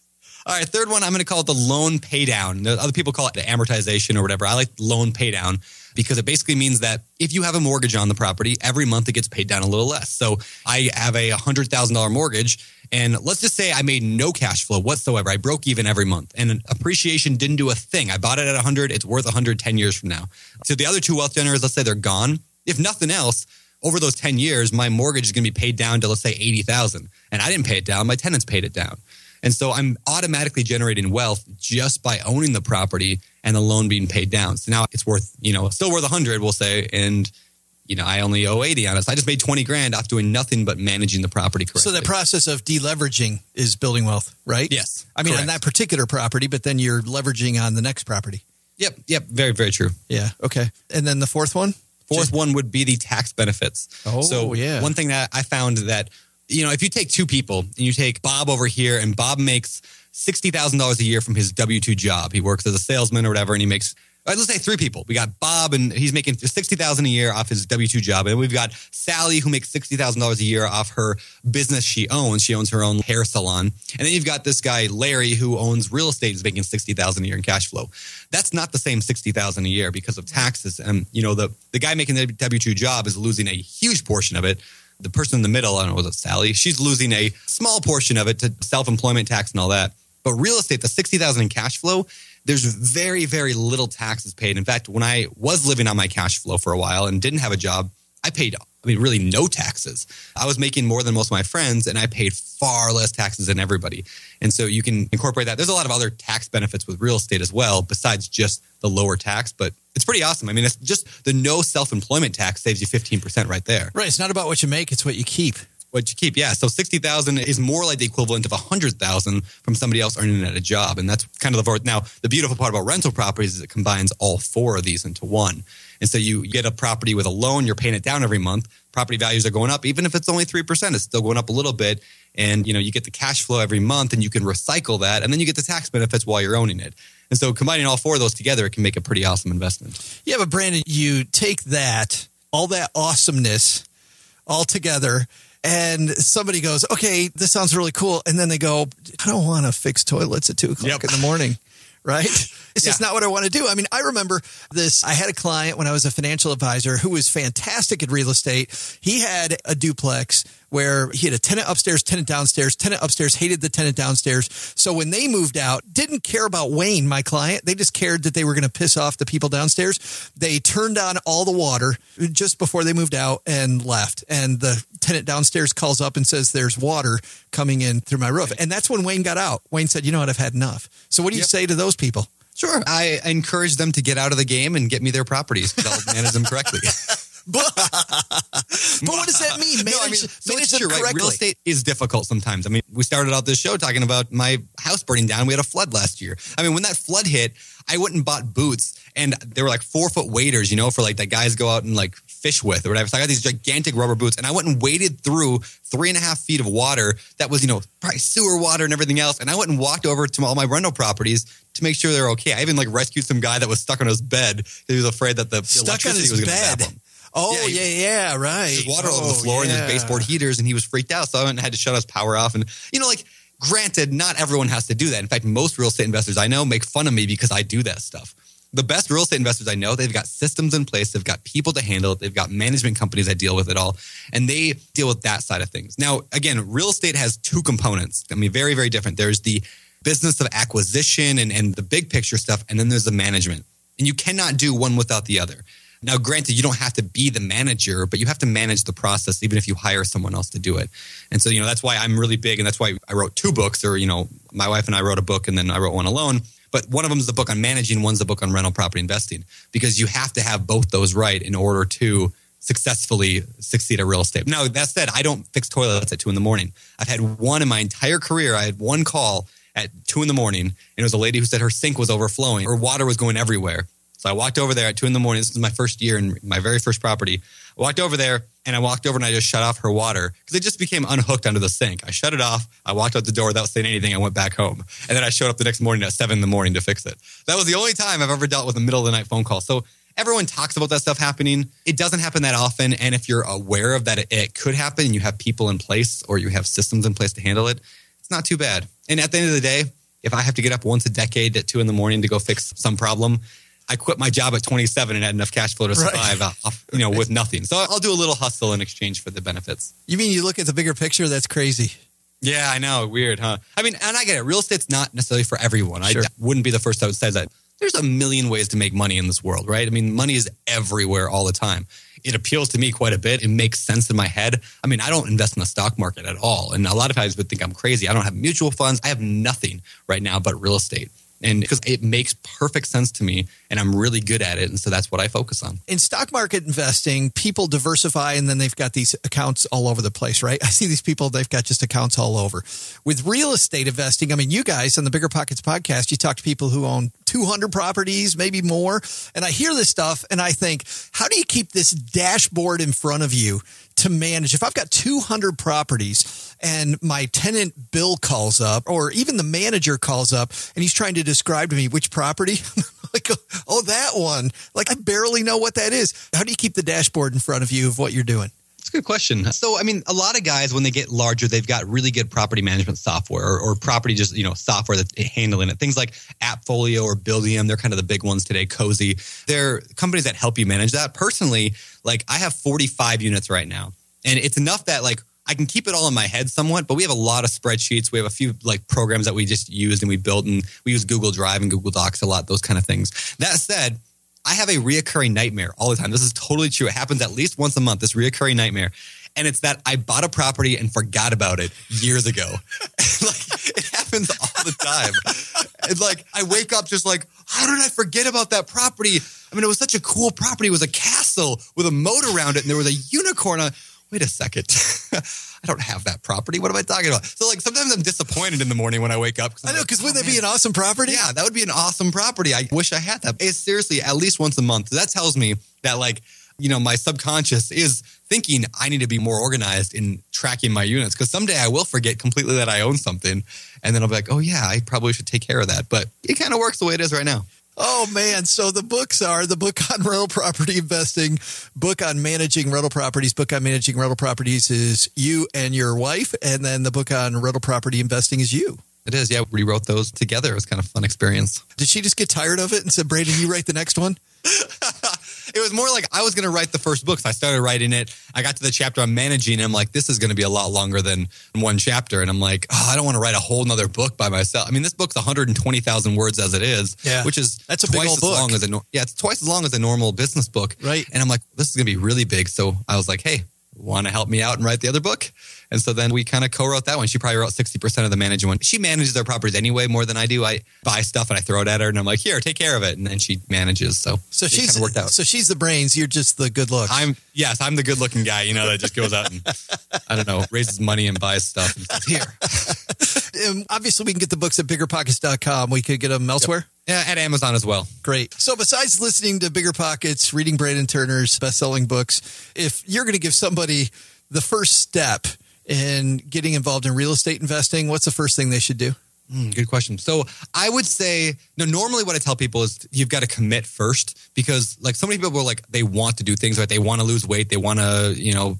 All right. 3rd one, I'm going to call it the loan pay down. Other people call it the amortization or whatever. I like loan pay down because it basically means that if you have a mortgage on the property, every month it gets paid down a little less. So I have a $100,000 mortgage. And let's just say I made no cash flow whatsoever. I broke even every month and appreciation didn't do a thing. I bought it at 100. It's worth 110 years from now. So the other 2 wealth generators, let's say they're gone. If nothing else, over those 10 years, my mortgage is going to be paid down to, let's say, 80,000. And I didn't pay it down. My tenants paid it down. And so I'm automatically generating wealth just by owning the property and the loan being paid down. So now it's worth, you know, still worth 100, we'll say. And, you know, I only owe 80 on it. So I just made 20 grand off doing nothing but managing the property correctly. So the process of deleveraging is building wealth, right? Yes. I mean, correct. On that particular property, but then you're leveraging on the next property. Yep. Very, very true. Yeah. Okay. And then the 4th one? 4th one would be the tax benefits. Oh, so yeah. One thing that I found that, you know, if you take 2 people and you take Bob over here and Bob makes $60,000 a year from his W-2 job. He works as a salesman or whatever, and he makes, all right, let's say 3 people. We got Bob, and he's making $60,000 a year off his W-2 job. And we've got Sally, who makes $60,000 a year off her business she owns. She owns her own hair salon. And then you've got this guy, Larry, who owns real estate, is making $60,000 a year in cash flow. That's not the same $60,000 a year because of taxes. And, you know, the guy making the W-2 job is losing a huge portion of it. The person in the middle, I don't know, was it Sally? She's losing a small portion of it to self-employment tax and all that. But real estate, the $60,000 in cash flow, there's very, very little taxes paid. In fact, when I was living on my cash flow for a while and didn't have a job, I paid, really no taxes. I was making more than most of my friends and I paid far less taxes than everybody. And so you can incorporate that. There's a lot of other tax benefits with real estate as well, besides just the lower tax, but it's pretty awesome. I mean, it's just the no self-employment tax saves you 15% right there. Right. It's not about what you make. It's what you keep. What you keep, yeah. So $60,000 is more like the equivalent of $100,000 from somebody else earning it at a job. And that's kind of the fourth. Now, the beautiful part about rental properties is it combines all 4 of these into one. And so you get a property with a loan, you're paying it down every month. Property values are going up. Even if it's only 3%, it's still going up a little bit. And, you know, you get the cash flow every month and you can recycle that. And then you get the tax benefits while you're owning it. And so combining all 4 of those together, it can make a pretty awesome investment. Yeah, but Brandon, you take that, all that awesomeness all together. And somebody goes, okay, this sounds really cool. And then they go, I don't want to fix toilets at 2 o'clock in the morning. Right? It's just not what I want to do. I mean, I remember this. I had a client when I was a financial advisor who was fantastic at real estate. He had a duplex where he had a tenant upstairs, tenant downstairs, hated the tenant downstairs. So when they moved out, didn't care about Wayne, my client. They just cared that they were going to piss off the people downstairs. They turned on all the water just before they moved out and left. And the tenant downstairs calls up and says, there's water coming in through my roof. And that's when Wayne got out. Wayne said, you know what? I've had enough. So what do you say to those people? Sure. I encourage them to get out of the game and get me their properties because I'll manage them correctly. But what does that mean? Manage it correctly. Right? Real estate is difficult sometimes. I mean, we started out this show talking about my house burning down. We had a flood last year. I mean, when that flood hit, I went and bought boots and they were like 4-foot waders, you know, for like that guys go out and like fish with or whatever. So I got these gigantic rubber boots and I went and waded through 3.5 feet of water that was, you know, probably sewer water and everything else. And I went and walked over to all my rental properties to make sure they're okay. I even like rescued some guy that was stuck on his bed because he was afraid that the electricity was going to zap him. Oh, yeah, right. There's water all over the floor and there's baseboard heaters and he was freaked out. So I went and had to shut his power off. And, you know, like, granted, not everyone has to do that. In fact, most real estate investors I know make fun of me because I do that stuff. The best real estate investors I know, they've got systems in place. They've got people to handle it. They've got management companies that deal with it all. And they deal with that side of things. Now, again, real estate has two components. I mean, very, very different. There's the business of acquisition and the big picture stuff. And then there's the management. And you cannot do one without the other. Now, granted, you don't have to be the manager, but you have to manage the process, even if you hire someone else to do it. And so, you know, that's why I'm really big. And that's why I wrote 2 books or, you know, my wife and I wrote a book and then I wrote one alone. But one of them is the book on managing. One's the book on rental property investing, because you have to have both those right in order to successfully succeed at real estate. Now, that said, I don't fix toilets at 2 a.m. I've had one in my entire career. I had one call at 2 a.m. and it was a lady who said her sink was overflowing or water was going everywhere. So I walked over there at 2 a.m. This was my first year in my very first property. I walked over there and I just shut off her water because it just became unhooked under the sink. I shut it off. I walked out the door without saying anything. I went back home. And then I showed up the next morning at 7 a.m. to fix it. That was the only time I've ever dealt with a middle of the night phone call. So everyone talks about that stuff happening. It doesn't happen that often. And if you're aware of that, it could happen and you have people in place or you have systems in place to handle it, it's not too bad. And at the end of the day, if I have to get up once a decade at 2 a.m. to go fix some problem, I quit my job at 27 and had enough cash flow to survive, you know, with nothing. So I'll do a little hustle in exchange for the benefits. You mean you look at the bigger picture? That's crazy. Yeah, I know. Weird, huh? I mean, and I get it. Real estate's not necessarily for everyone. Sure. I wouldn't be the first to say that. There's a million ways to make money in this world, right? I mean, money is everywhere all the time. It appeals to me quite a bit. It makes sense in my head. I mean, I don't invest in the stock market at all. And a lot of times would think I'm crazy. I don't have mutual funds. I have nothing right now but real estate. And because it makes perfect sense to me and I'm really good at it. And so that's what I focus on. In stock market investing, people diversify and then they've got these accounts all over the place, right? I see these people, they've got just accounts all over. With real estate investing, I mean, you guys on the Bigger Pockets podcast, you talk to people who own 200 properties, maybe more. And I hear this stuff and I think, how do you keep this dashboard in front of you to manage? If I've got 200 properties and my tenant Bill calls up, or even the manager calls up and he's trying to describe to me which property, like, oh, that one, like I barely know what that is. How do you keep the dashboard in front of you of what you're doing? That's a good question. So, I mean, a lot of guys, when they get larger, they've got really good property management software or property just, you know, software that's handling it. Things like AppFolio or Buildium, they're kind of the big ones today, Cozy. They're companies that help you manage that. Personally, like I have 45 units right now and it's enough that like I can keep it all in my head somewhat, but we have a lot of spreadsheets. We have a few like programs that we just used and we built, and we use Google Drive and Google Docs a lot, those kind of things. That said, I have a reoccurring nightmare all the time. This is totally true. It happens at least once a month, this reoccurring nightmare. And it's that I bought a property and forgot about it years ago. Like, it happens all the time. It's like I wake up just like, how did I forget about that property? I mean, it was such a cool property. It was a castle with a moat around it and there was a unicorn on it. Wait a second. I don't have that property. What am I talking about? So like sometimes I'm disappointed in the morning when I wake up. I know, because like, wouldn't that be an awesome property? Yeah, that would be an awesome property. I wish I had that. It's seriously at least once a month. So that tells me that like, you know, my subconscious is thinking I need to be more organized in tracking my units, because someday I will forget completely that I own something. And then I'll be like, oh yeah, I probably should take care of that. But it kind of works the way it is right now. Oh, man. So the books are the book on rental property investing, book on managing rental properties. Book on managing rental properties is you and your wife. And then the book on rental property investing is you. It is. Yeah. We wrote those together. It was kind of a fun experience. Did she just get tired of it and said, Brandon, you write the next one? It was more like I was going to write the first book. So I started writing it. I got to the chapter on managing. And I'm like, this is going to be a lot longer than one chapter. And I'm like, oh, I don't want to write a whole nother book by myself. I mean, this book's 120,000 words as it is, which is it's twice as long as a normal business book. Right. And I'm like, this is going to be really big. So I was like, hey, want to help me out and write the other book? And so then we kind of co-wrote that one. She probably wrote 60% of the managing one. She manages their properties anyway more than I do. I buy stuff and I throw it at her and I'm like, here, take care of it. And then she manages. So she's kind of worked out. So she's the brains. You're just the good looks. I'm the good looking guy, that just goes out and, I don't know, raises money and buys stuff. And says, here. And obviously, we can get the books at biggerpockets.com. We could get them elsewhere. Yep. Yeah, at Amazon as well. Great. So besides listening to Bigger Pockets, reading Brandon Turner's best-selling books, if you're going to give somebody the first step in getting involved in real estate investing, what's the first thing they should do? Good question. So I would say, normally what I tell people is you've got to commit first, because like so many people are like, they want to do things, right? They want to lose weight. They want to,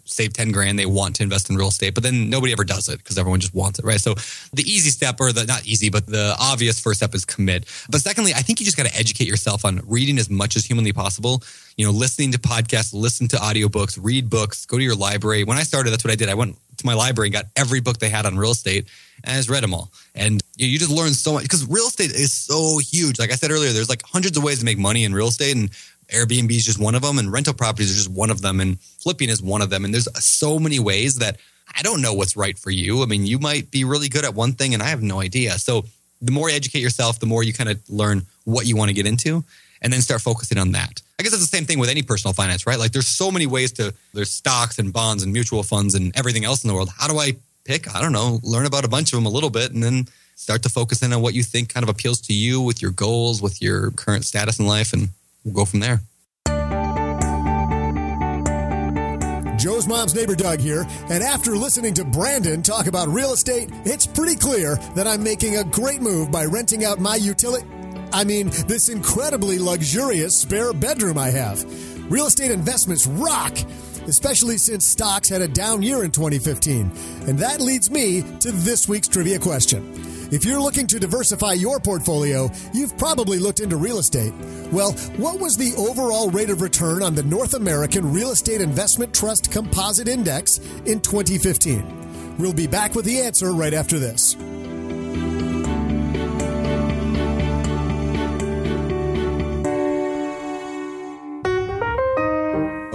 save 10 grand. They want to invest in real estate, but then nobody ever does it because everyone just wants it, right? So the easy step, or the obvious first step is commit. But secondly, I think you just got to educate yourself on reading as much as humanly possible. Listening to podcasts, listen to audiobooks, read books, go to your library. When I started, that's what I did. I went to my library and got every book they had on real estate and I just read them all. And you just learn so much because real estate is so huge. Like I said earlier, there's like hundreds of ways to make money in real estate, and Airbnb is just one of them, and rental properties are just one of them, and flipping is one of them. And there's so many ways that I don't know what's right for you. I mean, you might be really good at one thing and I have no idea. So the more you educate yourself, the more you kind of learn what you want to get into and then start focusing on that. I guess it's the same thing with any personal finance, right? Like there's so many ways there's stocks and bonds and mutual funds and everything else in the world. How do I pick? I don't know, learn about a bunch of them a little bit and then start to focus in on what you think kind of appeals to you with your goals, with your current status in life, and we'll go from there. Joe's mom's neighbor Doug here, and after listening to Brandon talk about real estate, it's pretty clear that I'm making a great move by renting out my this incredibly luxurious spare bedroom I have. Real estate investments rock, especially since stocks had a down year in 2015. And that leads me to this week's trivia question. If you're looking to diversify your portfolio, you've probably looked into real estate. Well, what was the overall rate of return on the North American Real Estate Investment Trust Composite Index in 2015? We'll be back with the answer right after this.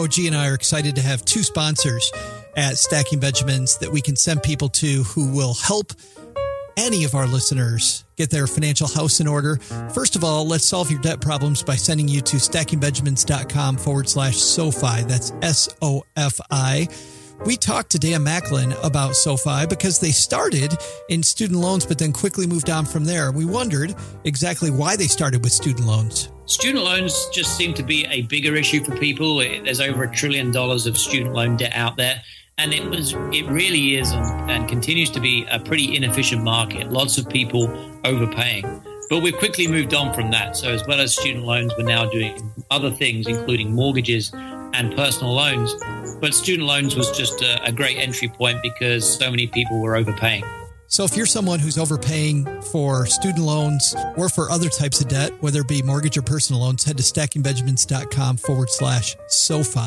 OG and I are excited to have two sponsors at Stacking Benjamins that we can send people to who will help any of our listeners get their financial house in order. First of all, let's solve your debt problems by sending you to stackingbenjamins.com/SoFi. That's SOFI. We talked to Dan Macklin about SoFi because they started in student loans, but then quickly moved on from there. We wondered exactly why they started with student loans. Student loans just seem to be a bigger issue for people. There's over $1 trillion of student loan debt out there. And it really is and continues to be a pretty inefficient market. Lots of people overpaying. But we've quickly moved on from that. So as well as student loans, we're now doing other things, including mortgages and personal loans. But student loans was just a great entry point because so many people were overpaying. So if you're someone who's overpaying for student loans or for other types of debt, whether it be mortgage or personal loans, head to stackingbenjamins.com/SoFi.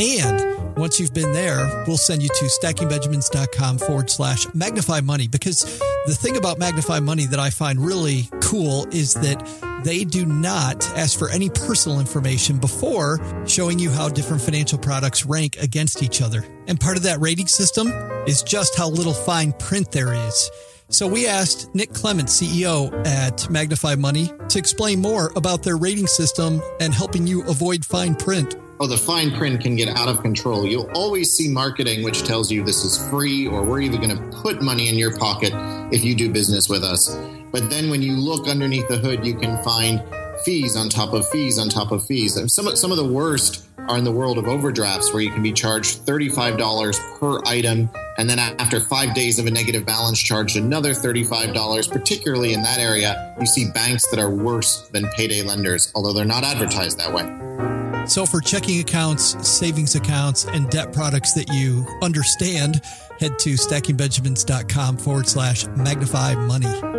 And once you've been there, we'll send you to stackingbenjamins.com/Magnify Money, because the thing about Magnify Money that I find really cool is that they do not ask for any personal information before showing you how different financial products rank against each other. And part of that rating system is just how little fine print there is. So we asked Nick Clements, CEO at Magnify Money, to explain more about their rating system and helping you avoid fine print. Oh, the fine print can get out of control. You'll always see marketing which tells you this is free or we're even going to put money in your pocket if you do business with us. But then when you look underneath the hood, you can find fees on top of fees on top of fees. And some of the worst are in the world of overdrafts, where you can be charged $35 per item And then after 5 days of a negative balance charged another $35, particularly in that area, you see banks that are worse than payday lenders, although they're not advertised that way. So for checking accounts, savings accounts, and debt products that you understand, head to stackingbenjamins.com/magnify money.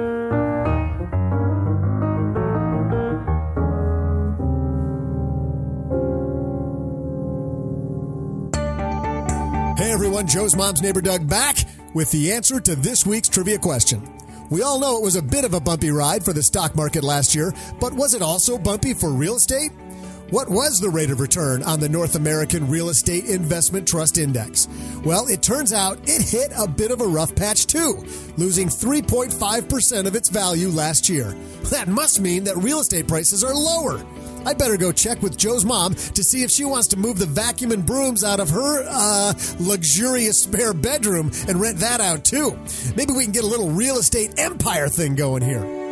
Hey everyone, Joe's mom's neighbor Doug back with the answer to this week's trivia question. We all know it was a bit of a bumpy ride for the stock market last year, but was it also bumpy for real estate? What was the rate of return on the North American Real Estate Investment Trust Index? Well, it turns out it hit a bit of a rough patch too, losing 3.5% of its value last year. That must mean that real estate prices are lower. I'd better go check with Joe's mom to see if she wants to move the vacuum and brooms out of her luxurious spare bedroom and rent that out too. Maybe we can get a little real estate empire thing going here.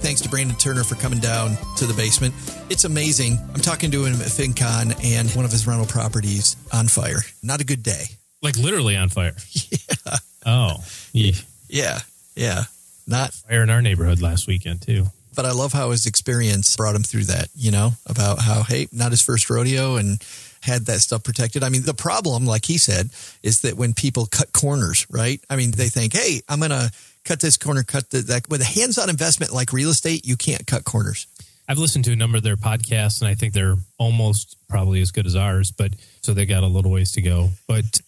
Thanks to Brandon Turner for coming down to the basement. It's amazing. I'm talking to him at FinCon and one of his rental properties on fire. Not a good day. Like literally on fire. Yeah. Oh. Yeah. Yeah. Yeah. Not fire in our neighborhood last weekend too. But I love how his experience brought him through that, you know, about how, hey, not his first rodeo and had that stuff protected. I mean, the problem, like he said, is that when people cut corners, right? I mean, they think, hey, I'm going to cut this corner, cut that. With a hands-on investment like real estate, you can't cut corners. I've listened to a number of their podcasts, and I think they're almost probably as good as ours, but so they got a little ways to go. But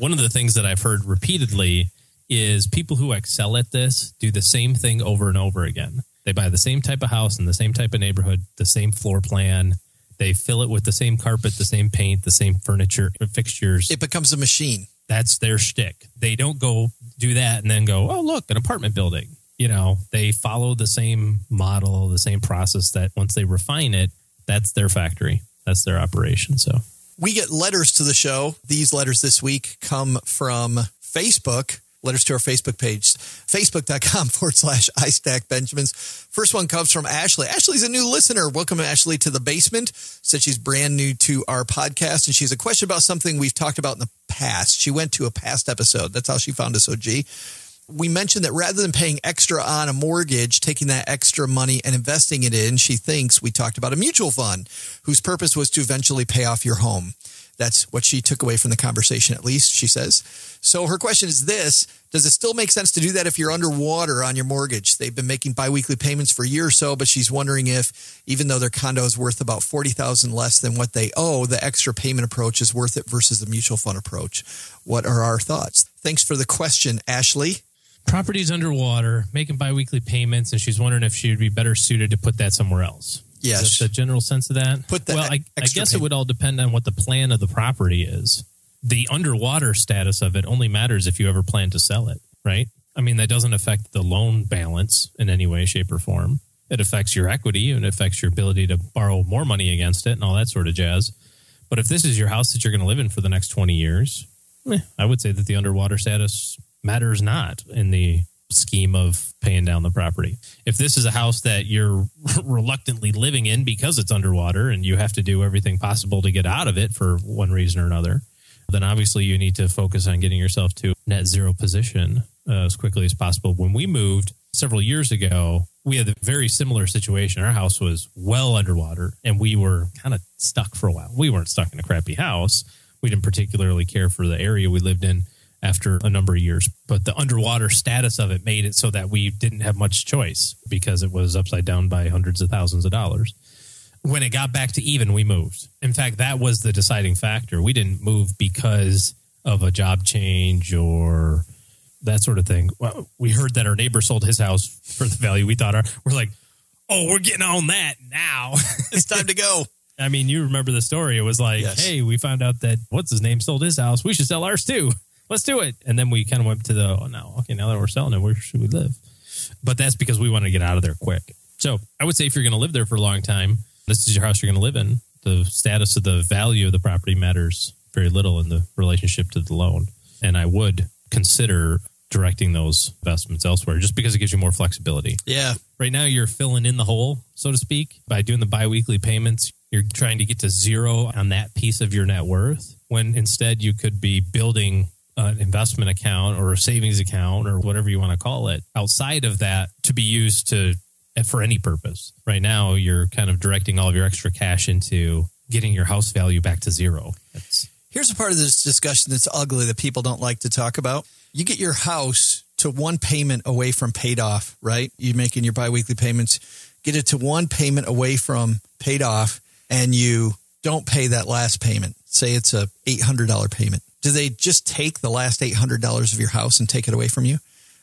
one of the things that I've heard repeatedly is people who excel at this do the same thing over and over again. They buy the same type of house in the same type of neighborhood, the same floor plan. They fill it with the same carpet, the same paint, the same furniture, fixtures. It becomes a machine. That's their shtick. They don't go do that and then go, oh, look, an apartment building. You know, they follow the same model, the same process that once they refine it, that's their factory. That's their operation. So we get letters to the show. These letters this week come from Facebook. Letters to our Facebook page, facebook.com/iStackBenjamins. First one comes from Ashley. Ashley's a new listener. Welcome, Ashley, to the basement. Said she's brand new to our podcast, and she has a question about something we've talked about in the past. She went to a past episode. That's how she found us, OG. We mentioned that rather than paying extra on a mortgage, taking that extra money and investing it in, she thinks we talked about a mutual fund whose purpose was to eventually pay off your home. That's what she took away from the conversation, at least, she says. So her question is this. Does it still make sense to do that if you're underwater on your mortgage? They've been making biweekly payments for a year or so, but she's wondering if even though their condo is worth about $40,000 less than what they owe, the extra payment approach is worth it versus the mutual fund approach. What are our thoughts? Thanks for the question, Ashley. Property's underwater, making biweekly payments, and she's wondering if she would be better suited to put that somewhere else. Yes. Is that the general sense of that? Put that well, I guess payment. It would all depend on what the plan of the property is. The underwater status of it only matters if you ever plan to sell it, right? I mean, that doesn't affect the loan balance in any way, shape, or form. It affects your equity and it affects your ability to borrow more money against it and all that sort of jazz. But if this is your house that you're going to live in for the next 20 years, I would say that the underwater status matters not in the scheme of paying down the property. If this is a house that you're reluctantly living in because it's underwater and you have to do everything possible to get out of it for one reason or another, then obviously you need to focus on getting yourself to net zero position as quickly as possible. When we moved several years ago, we had a very similar situation. Our house was well underwater and we were kind of stuck for a while. We weren't stuck in a crappy house. We didn't particularly care for the area we lived in after a number of years, but the underwater status of it made it so that we didn't have much choice because it was upside down by hundreds of thousands of dollars. When it got back to even, we moved. In fact, that was the deciding factor. We didn't move because of a job change or that sort of thing. Well, we heard that our neighbor sold his house for the value we thought. We're like, oh, we're getting on that now. It's time to go. I mean, you remember the story. It was like, yes. Hey, we found out that what's his name sold his house. We should sell ours too. Let's do it. And then we kind of went to the, oh, no, okay, now that we're selling it, where should we live? But that's because we want to get out of there quick. So I would say if you're going to live there for a long time, this is your house you're going to live in. The status of the value of the property matters very little in the relationship to the loan. And I would consider directing those investments elsewhere, just because it gives you more flexibility. Yeah. Right now, you're filling in the hole, so to speak, by doing the biweekly payments. You're trying to get to zero on that piece of your net worth, when instead you could be building an investment account or a savings account or whatever you want to call it outside of that to be used to for any purpose. Right now, you're kind of directing all of your extra cash into getting your house value back to zero. Here's a part of this discussion that's ugly that people don't like to talk about. You get your house to one payment away from paid off, right? You're making your biweekly payments, get it to one payment away from paid off, and you don't pay that last payment. Say it's a $800 payment. Do they just take the last $800 of your house and take it away from you?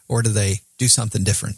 Or do they do something different?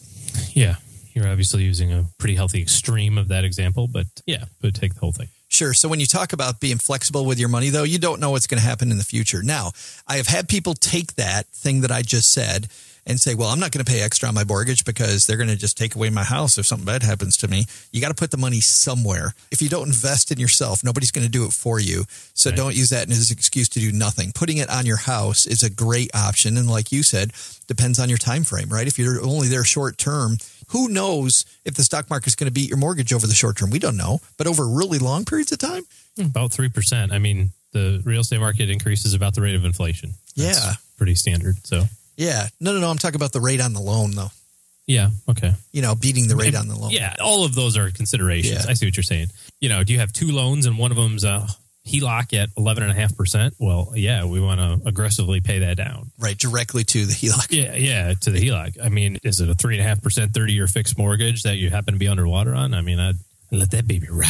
Yeah. You're obviously using a pretty healthy extreme of that example, but yeah, it would take the whole thing. Sure. So when you talk about being flexible with your money, though, you don't know what's going to happen in the future. Now, I have had people take that thing that I just said and say, well, I'm not going to pay extra on my mortgage because they're going to just take away my house if something bad happens to me. You got to put the money somewhere. If you don't invest in yourself, nobody's going to do it for you. So right. Don't use that as an excuse to do nothing. Putting it on your house is a great option. And like you said, depends on your time frame, right? If you're only there short term, who knows if the stock market is going to beat your mortgage over the short term? We don't know. But over really long periods of time? About 3%. I mean, the real estate market increases about the rate of inflation. That's pretty standard. So yeah. No. I'm talking about the rate on the loan, though. Yeah. Okay. You know, beating the rate on the loan. Yeah. All of those are considerations. Yeah. I see what you're saying. You know, do you have two loans and one of them's a HELOC at 11.5%? Well, yeah, we want to aggressively pay that down. Right. Directly to the HELOC. Yeah. Yeah. To the HELOC. I mean, is it a 3.5% 30-year fixed mortgage that you happen to be underwater on? I mean, I'd let that baby ride.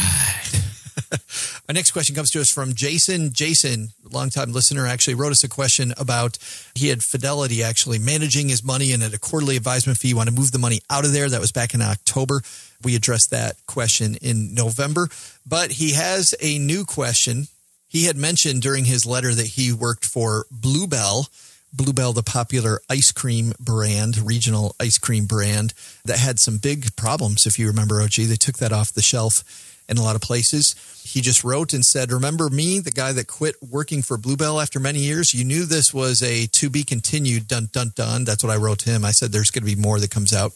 Our next question comes to us from Jason. Jason, longtime listener, actually wrote us a question about he had Fidelity actually managing his money and at a quarterly advisement fee, you want to move the money out of there. That was back in October. We addressed that question in November, but he has a new question. He had mentioned during his letter that he worked for Bluebell. Bluebell, the popular ice cream brand, regional ice cream brand that had some big problems. If you remember, OG, they took that off the shelf in a lot of places. He just wrote and said, remember me, the guy that quit working for Bluebell after many years? You knew this was a to be continued, dun, dun, dun. That's what I wrote to him. I said, there's going to be more that comes out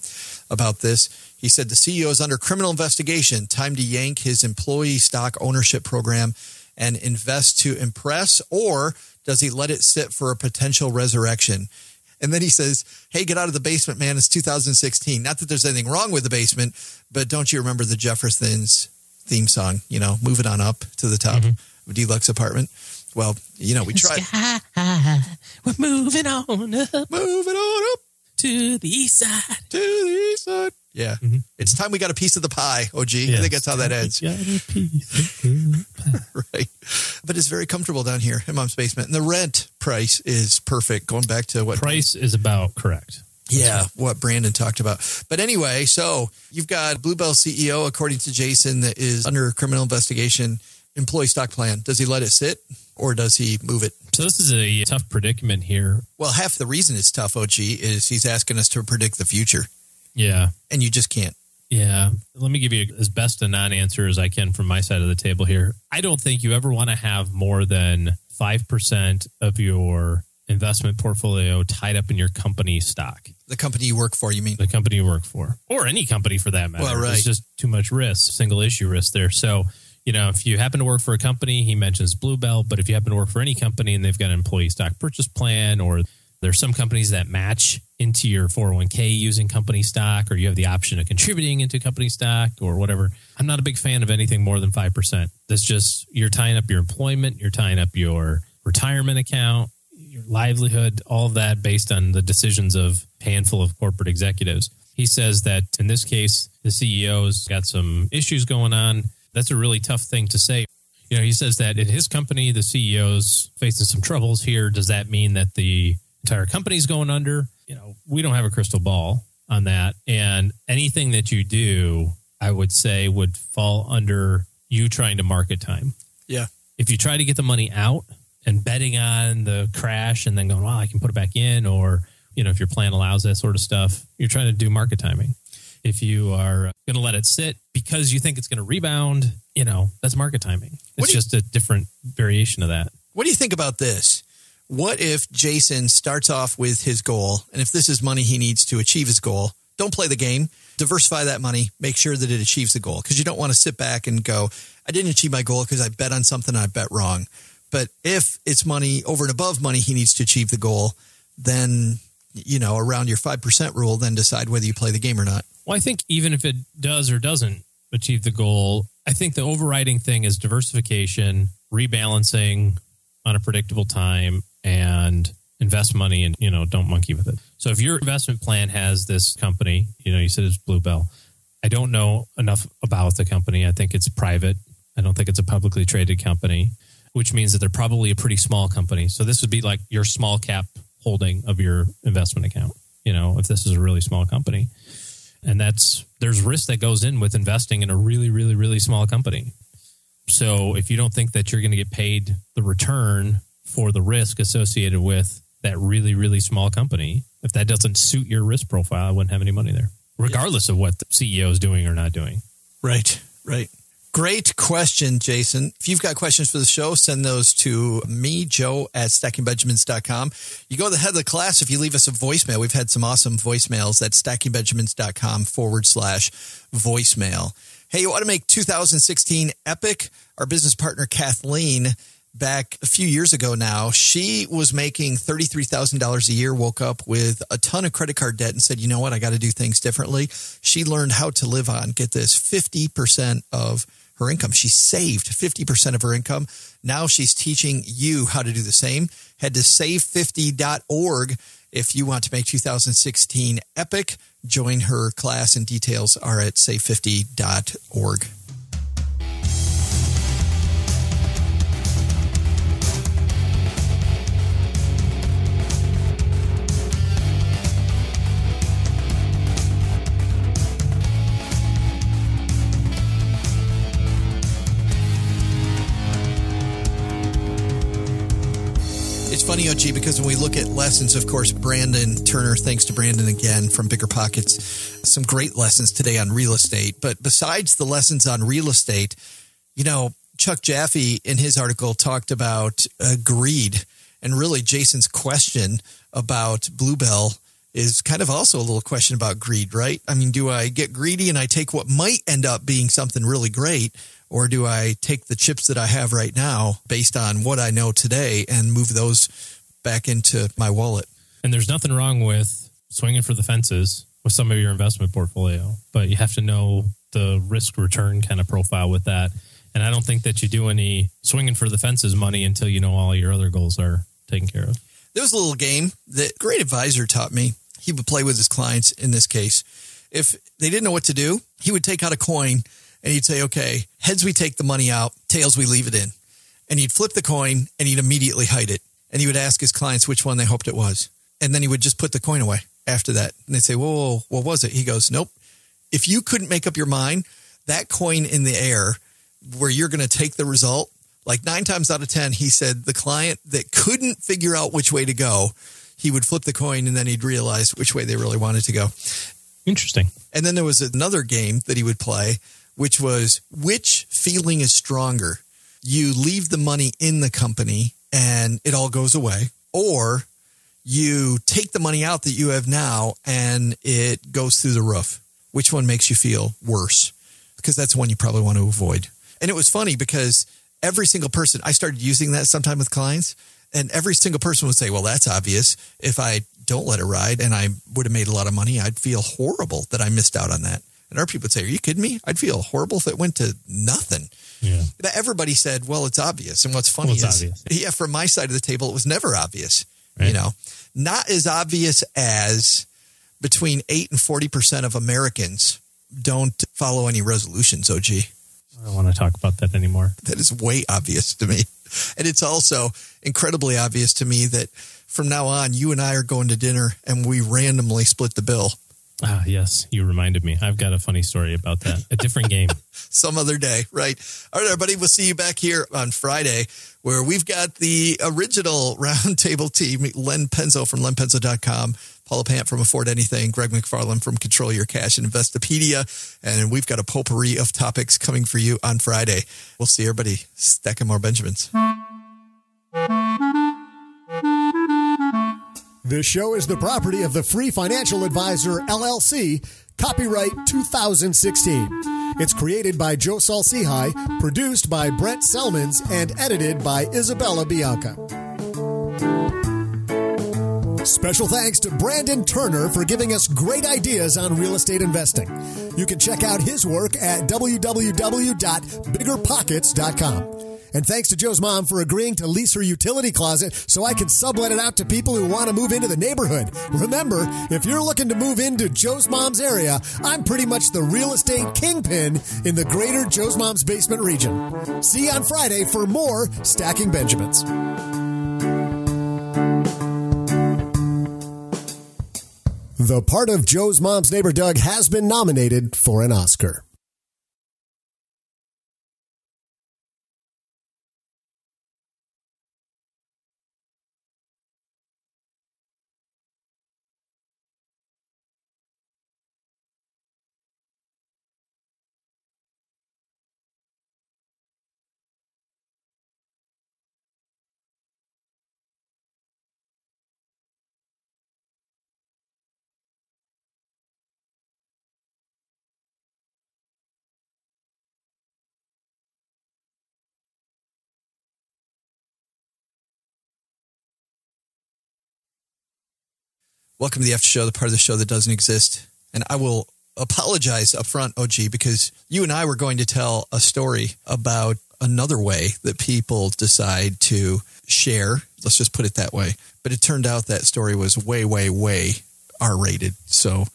about this. He said, the CEO is under criminal investigation. Time to yank his employee stock ownership program and invest to impress, or does he let it sit for a potential resurrection? And then he says, hey, get out of the basement, man. It's 2016. Not that there's anything wrong with the basement, but don't you remember the Jeffersons theme song, you know, move it on up to the top of a deluxe apartment. Well, you know, we tried. We're moving on up. Moving on up. To the east side. To the east side. Yeah. It's time we got a piece of the pie, OG. Yes. I think that's how that ends. Got a piece of the pie. Right. But it's very comfortable down here in Mom's basement. And the rent price is perfect. Going back to what price is about, correct. Yeah, what Brandon talked about. But anyway, so you've got Bluebell CEO, according to Jason, that is under criminal investigation, employee stock plan. Does he let it sit or does he move it? So this is a tough predicament here. Well, half the reason it's tough, OG, is he's asking us to predict the future. Yeah. And you just can't. Yeah. Let me give you as best a non-answer as I can from my side of the table here. I don't think you ever want to have more than 5% of your investment portfolio tied up in your company stock. The company you work for, you mean? The company you work for. Or any company for that matter. Well, right. It's just too much risk, single issue risk there. So, you know, if you happen to work for a company, he mentions Bluebell, but if you happen to work for any company and they've got an employee stock purchase plan, or there's some companies that match into your 401k using company stock, or you have the option of contributing into company stock or whatever. I'm not a big fan of anything more than 5%. That's just, you're tying up your employment, you're tying up your retirement account, your livelihood, all of that based on the decisions of a handful of corporate executives. He says that in this case, the CEO's got some issues going on. That's a really tough thing to say. You know, he says that in his company, the CEO's facing some troubles here. Does that mean that the entire company's going under? You know, we don't have a crystal ball on that. And anything that you do, I would say, would fall under you trying to market time. Yeah. If you try to get the money out, and betting on the crash and then going, wow, I can put it back in. Or, you know, if your plan allows that sort of stuff, you're trying to do market timing. If you are going to let it sit because you think it's going to rebound, you know, that's market timing. It's just a different variation of that. What do you think about this? What if Jason starts off with his goal, and if this is money he needs to achieve his goal, don't play the game. Diversify that money. Make sure that it achieves the goal, because you don't want to sit back and go, I didn't achieve my goal because I bet on something I bet wrong. But if it's money over and above money he needs to achieve the goal, then, you know, around your 5% rule, then decide whether you play the game or not. Well, I think even if it does or doesn't achieve the goal, I think the overriding thing is diversification, rebalancing on a predictable time, and invest money and, you know, don't monkey with it. So if your investment plan has this company, you know, you said it's Bluebell. I don't know enough about the company. I think it's private. I don't think it's a publicly traded company, which means that they're probably a pretty small company. So this would be like your small cap holding of your investment account, you know, if this is a really small company. And that's, there's risk that goes in with investing in a really, really, really small company. So if you don't think that you're going to get paid the return for the risk associated with that really, really small company, if that doesn't suit your risk profile, I wouldn't have any money there, regardless of what the CEO is doing or not doing. Right, right. Great question, Jason. If you've got questions for the show, send those to me, Joe, at stackingbenjamins.com. You go to the head of the class if you leave us a voicemail. We've had some awesome voicemails at stackingbenjamins.com/voicemail. Hey, you want to make 2016 epic? Our business partner, Kathleen, back a few years ago now, she was making $33,000 a year, woke up with a ton of credit card debt and said, you know what, I got to do things differently. She learned how to live on, get this, 50% of her income. She saved 50% of her income. Now she's teaching you how to do the same. Head to save50.org if you want to make 2016 epic. Join her class, and details are at save50.org. Funny, OG, because when we look at lessons, of course, Brandon Turner, thanks to Brandon again from Bigger Pockets, some great lessons today on real estate. But besides the lessons on real estate, you know, Chuck Jaffe in his article talked about greed. And really, Jason's question about Bluebell is kind of also a little question about greed, right? I mean, do I get greedy and I take what might end up being something really great? Or do I take the chips that I have right now based on what I know today and move those back into my wallet? And there's nothing wrong with swinging for the fences with some of your investment portfolio, but you have to know the risk return kind of profile with that. And I don't think that you do any swinging for the fences money until you know all your other goals are taken care of. There was a little game that a great advisor taught me. He would play with his clients in this case. If they didn't know what to do, he would take out a coin. And he'd say, okay, heads, we take the money out, tails, we leave it in. And he'd flip the coin and he'd immediately hide it. And he would ask his clients which one they hoped it was. And then he would just put the coin away after that. And they'd say, whoa, what was it? He goes, nope. If you couldn't make up your mind, that coin in the air where you're going to take the result, like 9 times out of 10, he said the client that couldn't figure out which way to go, he would flip the coin and then he'd realize which way they really wanted to go. Interesting. And then there was another game that he would play, which was, which feeling is stronger? You leave the money in the company and it all goes away, or you take the money out that you have now and it goes through the roof. Which one makes you feel worse? Because that's the one you probably want to avoid. And it was funny because every single person, I started using that sometime with clients, and every single person would say, well, that's obvious. If I don't let it ride and I would have made a lot of money, I'd feel horrible that I missed out on that. And our people would say, are you kidding me? I'd feel horrible if it went to nothing. Yeah. Everybody said, well, it's obvious. And what's funny is, yeah, from my side of the table, it was never obvious. Right. You know, not as obvious as between 8 and 40% of Americans don't follow any resolutions, OG. I don't want to talk about that anymore. That is way obvious to me. And it's also incredibly obvious to me that from now on, you and I are going to dinner and we randomly split the bill. Ah, yes. You reminded me. I've got a funny story about that. A different game. Some other day, right? All right, everybody. We'll see you back here on Friday, where we've got the original roundtable team, Len Penzo from lenpenzo.com, Paula Pant from Afford Anything, Greg McFarland from Control Your Cash and Investopedia. And we've got a potpourri of topics coming for you on Friday. We'll see everybody. Stacking more Benjamins. This show is the property of the Free Financial Advisor, LLC, copyright 2016. It's created by Joe Salcihai, produced by Brent Selmans, and edited by Isabella Bianca. Special thanks to Brandon Turner for giving us great ideas on real estate investing. You can check out his work at www.biggerpockets.com. And thanks to Joe's mom for agreeing to lease her utility closet so I can sublet it out to people who want to move into the neighborhood. Remember, if you're looking to move into Joe's mom's area, I'm pretty much the real estate kingpin in the greater Joe's mom's basement region. See you on Friday for more Stacking Benjamins. The part of Joe's mom's neighbor Doug has been nominated for an Oscar. Welcome to the After Show, the part of the show that doesn't exist. And I will apologize up front, OG, because you and I were going to tell a story about another way that people decide to share. Let's just put it that way. But it turned out that story was way, way, way R-rated. So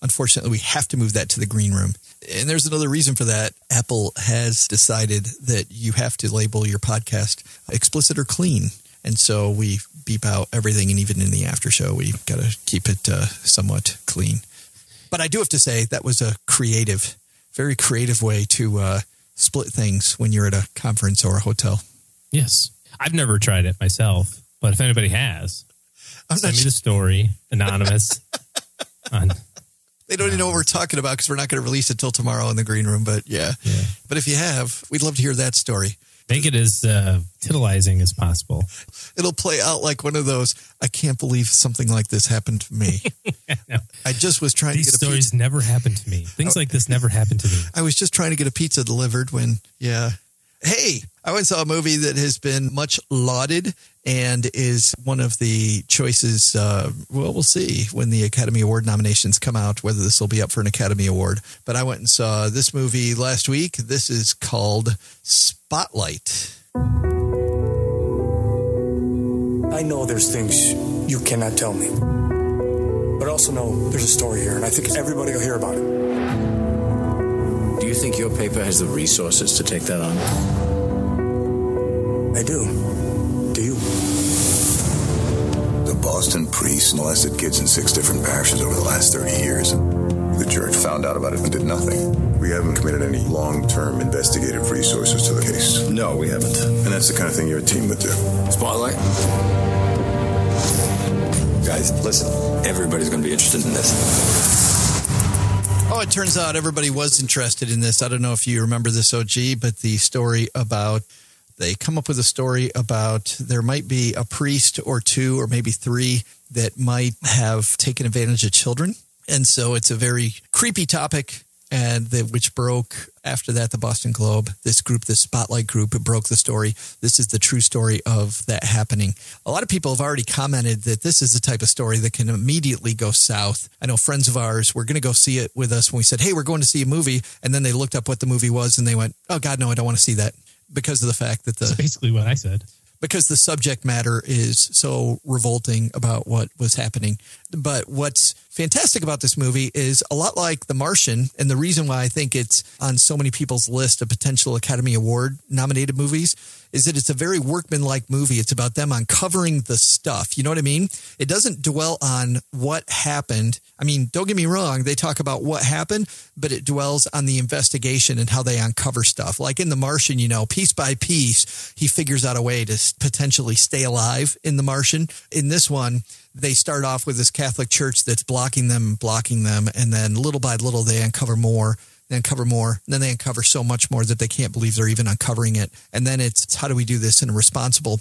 unfortunately, we have to move that to the green room. And there's another reason for that. Apple has decided that you have to label your podcast explicit or clean. And so we beep out everything, and even in the after show, we've got to keep it somewhat clean. But I do have to say that was a creative, very creative way to split things when you're at a conference or a hotel. Yes. I've never tried it myself, but if anybody has, send me the story, anonymous. They don't even know what we're talking about because we're not going to release it till tomorrow in the green room. But yeah. But if you have, we'd love to hear that story. Make it as titillizing as possible. It'll play out like one of those, I can't believe something like this happened to me. No. I just was trying to get a pizza. These stories never happened to me. Things like this never happened to me. I was just trying to get a pizza delivered when, Hey, I once saw a movie that has been much lauded and is one of the choices. Well, we'll see when the Academy Award nominations come out, whether this will be up for an Academy Award. But I went and saw this movie last week. This is called Spotlight. I know there's things you cannot tell me, but I also know there's a story here, and I think everybody will hear about it. Do you think your paper has the resources to take that on? I do. Do you? The Boston priest molested kids in 6 different parishes over the last 30 years. The church found out about it and did nothing. We haven't committed any long-term investigative resources to the case. No, we haven't. And that's the kind of thing your team would do. Spotlight. Guys, listen. Everybody's going to be interested in this. Oh, it turns out everybody was interested in this. I don't know if you remember this, OG, but the story about... They come up with a story about there might be a priest or 2 or maybe 3 that might have taken advantage of children. And so it's a very creepy topic, and which broke after that, the Boston Globe, this group, this Spotlight group, it broke the story. This is the true story of that happening. A lot of people have already commented that this is the type of story that can immediately go south. I know friends of ours were going to go see it with us when we said, hey, we're going to see a movie. And then they looked up what the movie was, and they went, oh, God, no, I don't want to see that. Because of the fact that that's basically what I said. Because the subject matter is so revolting about what was happening. But what's fantastic about this movie is a lot like The Martian, and the reason why I think it's on so many people's list of potential Academy Award nominated movies is that it's a very workmanlike movie. It's about them uncovering the stuff. You know what I mean? It doesn't dwell on what happened. I mean, don't get me wrong. They talk about what happened, but it dwells on the investigation and how they uncover stuff. Like in The Martian, you know, piece by piece, he figures out a way to potentially stay alive in The Martian. In this one, they start off with this Catholic church that's blocking them. And then little by little, they uncover more. They uncover more. And then they uncover so much more that they can't believe they're even uncovering it. And then it's how do we do this in a responsible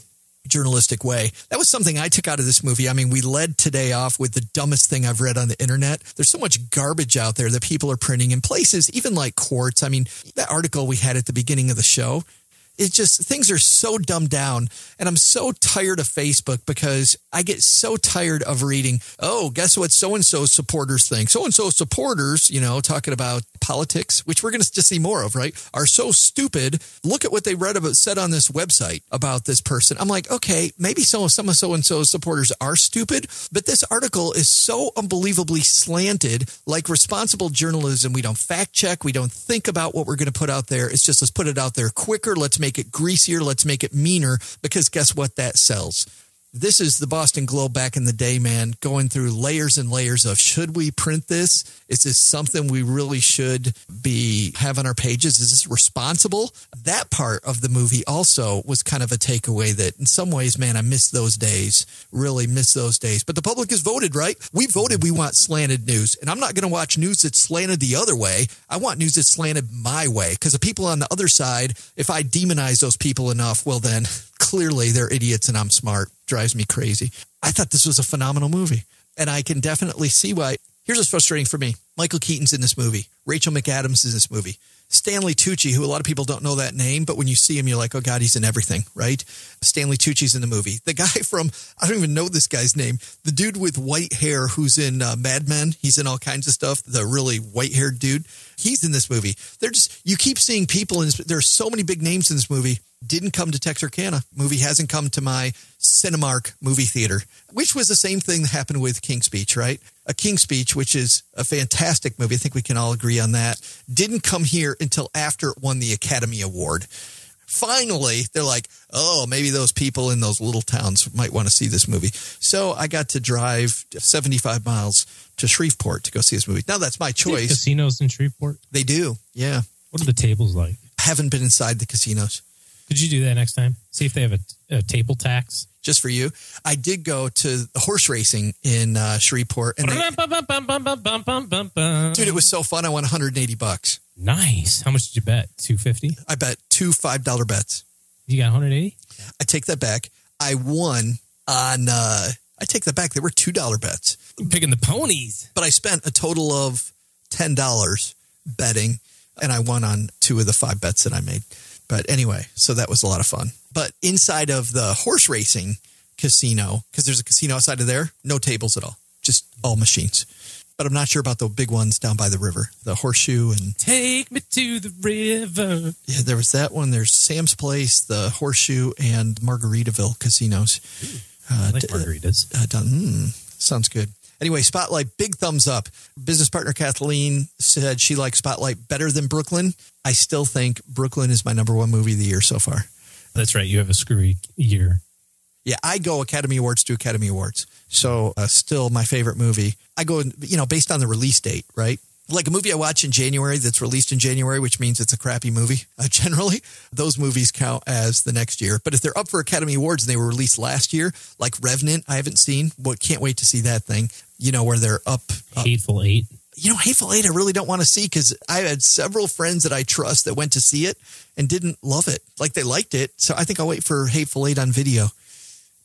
journalistic way. That was something I took out of this movie. I mean, we led today off with the dumbest thing I've read on the internet. There's so much garbage out there that people are printing in places, even like Quartz. I mean, that article we had at the beginning of the show, it's just things are so dumbed down, and I'm so tired of Facebook because I get so tired of reading, oh, guess what so-and-so supporters think. So-and-so supporters, you know, talking about politics, which we're going to just see more of, right, are so stupid. Look at what they read about, said on this website about this person. I'm like, okay, maybe some of so-and-so's supporters are stupid, but this article is so unbelievably slanted. Like responsible journalism, we don't fact check. We don't think about what we're going to put out there. It's just let's put it out there quicker. Let's make it greasier. Let's make it meaner, because guess what? That sells. This is the Boston Globe back in the day, man, going through layers and layers of should we print this? Is this something we really should have on our pages? Is this responsible? That part of the movie also was kind of a takeaway that in some ways, man, I miss those days, really miss those days. But the public has voted, right? We voted we want slanted news. And I'm not going to watch news that's slanted the other way. I want news that's slanted my way, because the people on the other side, if I demonize those people enough, well then clearly they're idiots and I'm smart. Drives me crazy. I thought this was a phenomenal movie, and I can definitely see why. Here's what's frustrating for me. Michael Keaton's in this movie. Rachel McAdams is in this movie. Stanley Tucci, who a lot of people don't know that name, but when you see him, you're like, oh, God, he's in everything, right? Stanley Tucci's in the movie. The guy from, I don't even know this guy's name, the dude with white hair who's in Mad Men. He's in all kinds of stuff. The really white-haired dude. He's in this movie. They're just, you keep seeing people, and there are so many big names in this movie. Didn't come to Texarkana. Movie hasn't come to my Cinemark movie theater, which was the same thing that happened with King's Speech, right? A King's Speech, which is a fantastic movie. I think we can all agree on that. Didn't come here until after it won the Academy Award. Finally, they're like, oh, maybe those people in those little towns might want to see this movie. So I got to drive 75 miles to Shreveport to go see this movie. Now that's my choice. They have casinos in Shreveport? They do, yeah. What are the tables like? Haven't been inside the casinos. Could you do that next time? See if they have a table tax? Just for you. I did go to horse racing in Shreveport. And dude, it was so fun. I won $180. Nice. How much did you bet? $250? I bet two $5 bets. You got $180? I take that back. I won on... I take that back. There were $2 bets. I'm picking the ponies. But I spent a total of $10 betting, and I won on two of the 5 bets that I made. But anyway, so that was a lot of fun. But inside of the horse racing casino, because there's a casino outside of there, no tables at all, just all machines. But I'm not sure about the big ones down by the river, the Horseshoe and... Take me to the river. Yeah, there was that one. There's Sam's Place, the Horseshoe, and Margaritaville casinos. Ooh, I like margaritas. Sounds good. Anyway, Spotlight, big thumbs up. Business partner Kathleen said she liked Spotlight better than Brooklyn. I still think Brooklyn is my #1 movie of the year so far. That's right. You have a screwy year. Yeah, I go Academy Awards to Academy Awards. So still my favorite movie. I go, you know, based on the release date, right? Like a movie I watch in January that's released in January, which means it's a crappy movie. Generally, those movies count as the next year. But if they're up for Academy Awards and they were released last year, like Revenant, I haven't seen. Can't wait to see that thing, you know, where they're up. Hateful Eight. You know, Hateful Eight, I really don't want to see, because I had several friends that I trust that went to see it and didn't love it. Like they liked it. So I think I'll wait for Hateful Eight on video.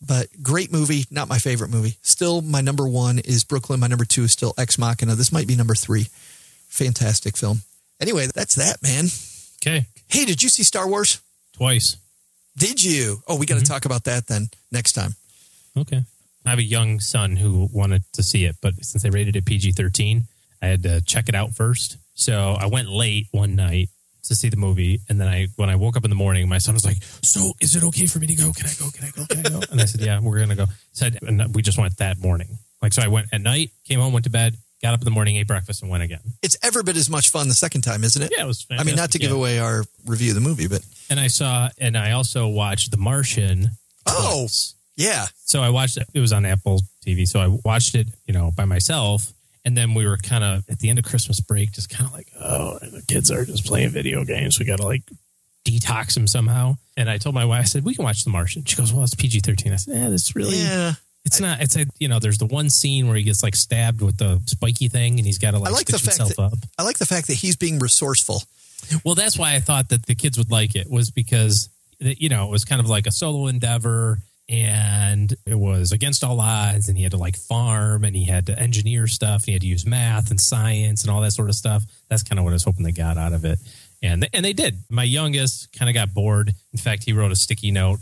But great movie, not my favorite movie. Still, my #1 is Brooklyn. My #2 is still Ex Machina. This might be #3. Fantastic film. Anyway, that's that, man. Okay. Hey, did you see Star Wars? Twice. Did you? Oh, we got to talk about that then next time. Okay. I have a young son who wanted to see it, but since they rated it PG-13, I had to check it out first. So I went late one night to see the movie. And then when I woke up in the morning, my son was like, so is it okay for me to go? Can I go? Can I go? Can I go? And I said, yeah, we're going to go. And we just went that morning. So I went at night, came home, went to bed. Got up in the morning, ate breakfast, and went again. It's every bit as much fun the second time, isn't it? Yeah, it was fantastic. I mean, not to give away our review of the movie, but... And I also watched The Martian. Oh, twice. Yeah. So I watched it. It was on Apple TV, so I watched it, you know, by myself. And then we were kind of, at the end of Christmas break, just kind of like, oh, the kids are just playing video games. We got to, like, detox them somehow. And I told my wife, I said, we can watch The Martian. She goes, well, it's PG-13. I said, that's really... Yeah. There's the one scene where he gets like stabbed with the spiky thing and he's got to stitch himself up. I like the fact that he's being resourceful. Well, that's why I thought that the kids would like it, was because, you know, it was kind of like a solo endeavor. And it was against all odds, and he had to like farm, and he had to engineer stuff, and he had to use math and science and all that sort of stuff. That's kind of what I was hoping they got out of it. And they did. My youngest kind of got bored. In fact, he wrote a sticky note.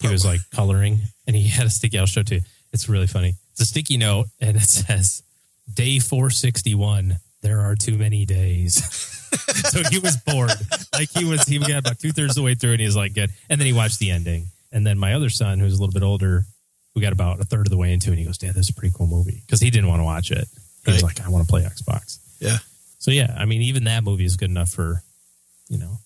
He was like coloring, and he had a sticky. I'll show it to you. It's really funny. It's a sticky note, and it says, "Day 461. There are too many days." So he was bored. Like he got about 2/3 of the way through, and he was like, "Good." And then he watched the ending. And then my other son, who's a little bit older, we got about 1/3 of the way into it, and he goes, "Dad, this is a pretty cool movie." Because he didn't want to watch it. He was like, "I want to play Xbox." Yeah. So yeah, I mean, even that movie is good enough for, you know.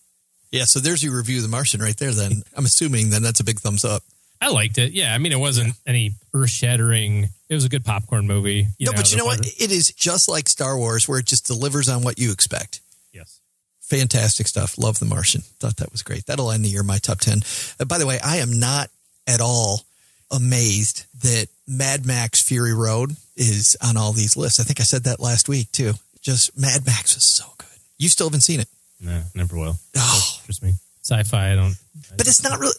Yeah, so there's your review of The Martian right there then. I'm assuming then that's a big thumbs up. I liked it. Yeah, I mean, it wasn't any earth-shattering. It was a good popcorn movie. But you know what? It is just like Star Wars, where it just delivers on what you expect. Yes. Fantastic stuff. Love The Martian. Thought that was great. That'll end the year, my top 10. By the way, I am not at all amazed that Mad Max Fury Road is on all these lists. I think I said that last week, too. Just Mad Max was so good. You still haven't seen it. No, never will. Oh. Just me. Sci-fi, but it's not really...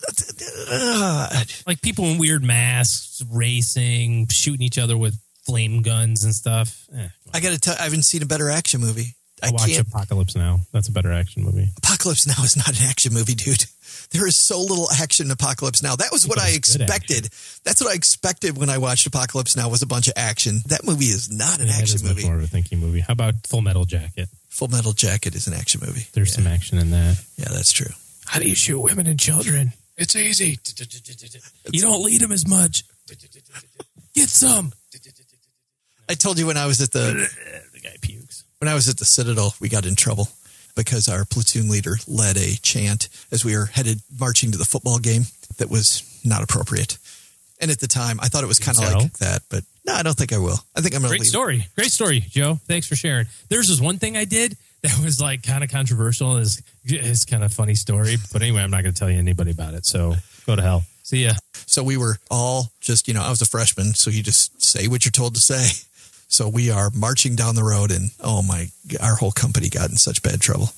like people in weird masks, racing, shooting each other with flame guns and stuff. I got to tell you, I haven't seen a better action movie. I watched Apocalypse Now. That's a better action movie. Apocalypse Now is not an action movie, dude. There is so little action in Apocalypse Now. That was what I expected. That's what I expected when I watched Apocalypse Now, was a bunch of action. That movie is not an action movie. It's more of a thinking movie. How about Full Metal Jacket? Full Metal Jacket is an action movie. There's some action in that. Yeah, that's true. How do you shoot women and children? It's easy. You don't lead them as much. Get some. I told you when I was at the... The guy pukes. When I was at the Citadel, we got in trouble because our platoon leader led a chant as we were headed marching to the football game that was not appropriate. And at the time, I thought it was kind of like that, but no, I don't think I will. I think I'm going to leave. Great story. Great story, Joe. Thanks for sharing. There's this one thing I did that was like kind of controversial. It's kind of funny story, but anyway, I'm not going to tell you anybody about it. So go to hell. See ya. So we were all just, I was a freshman, so you just say what you're told to say. So we are marching down the road, and our whole company got in such bad trouble.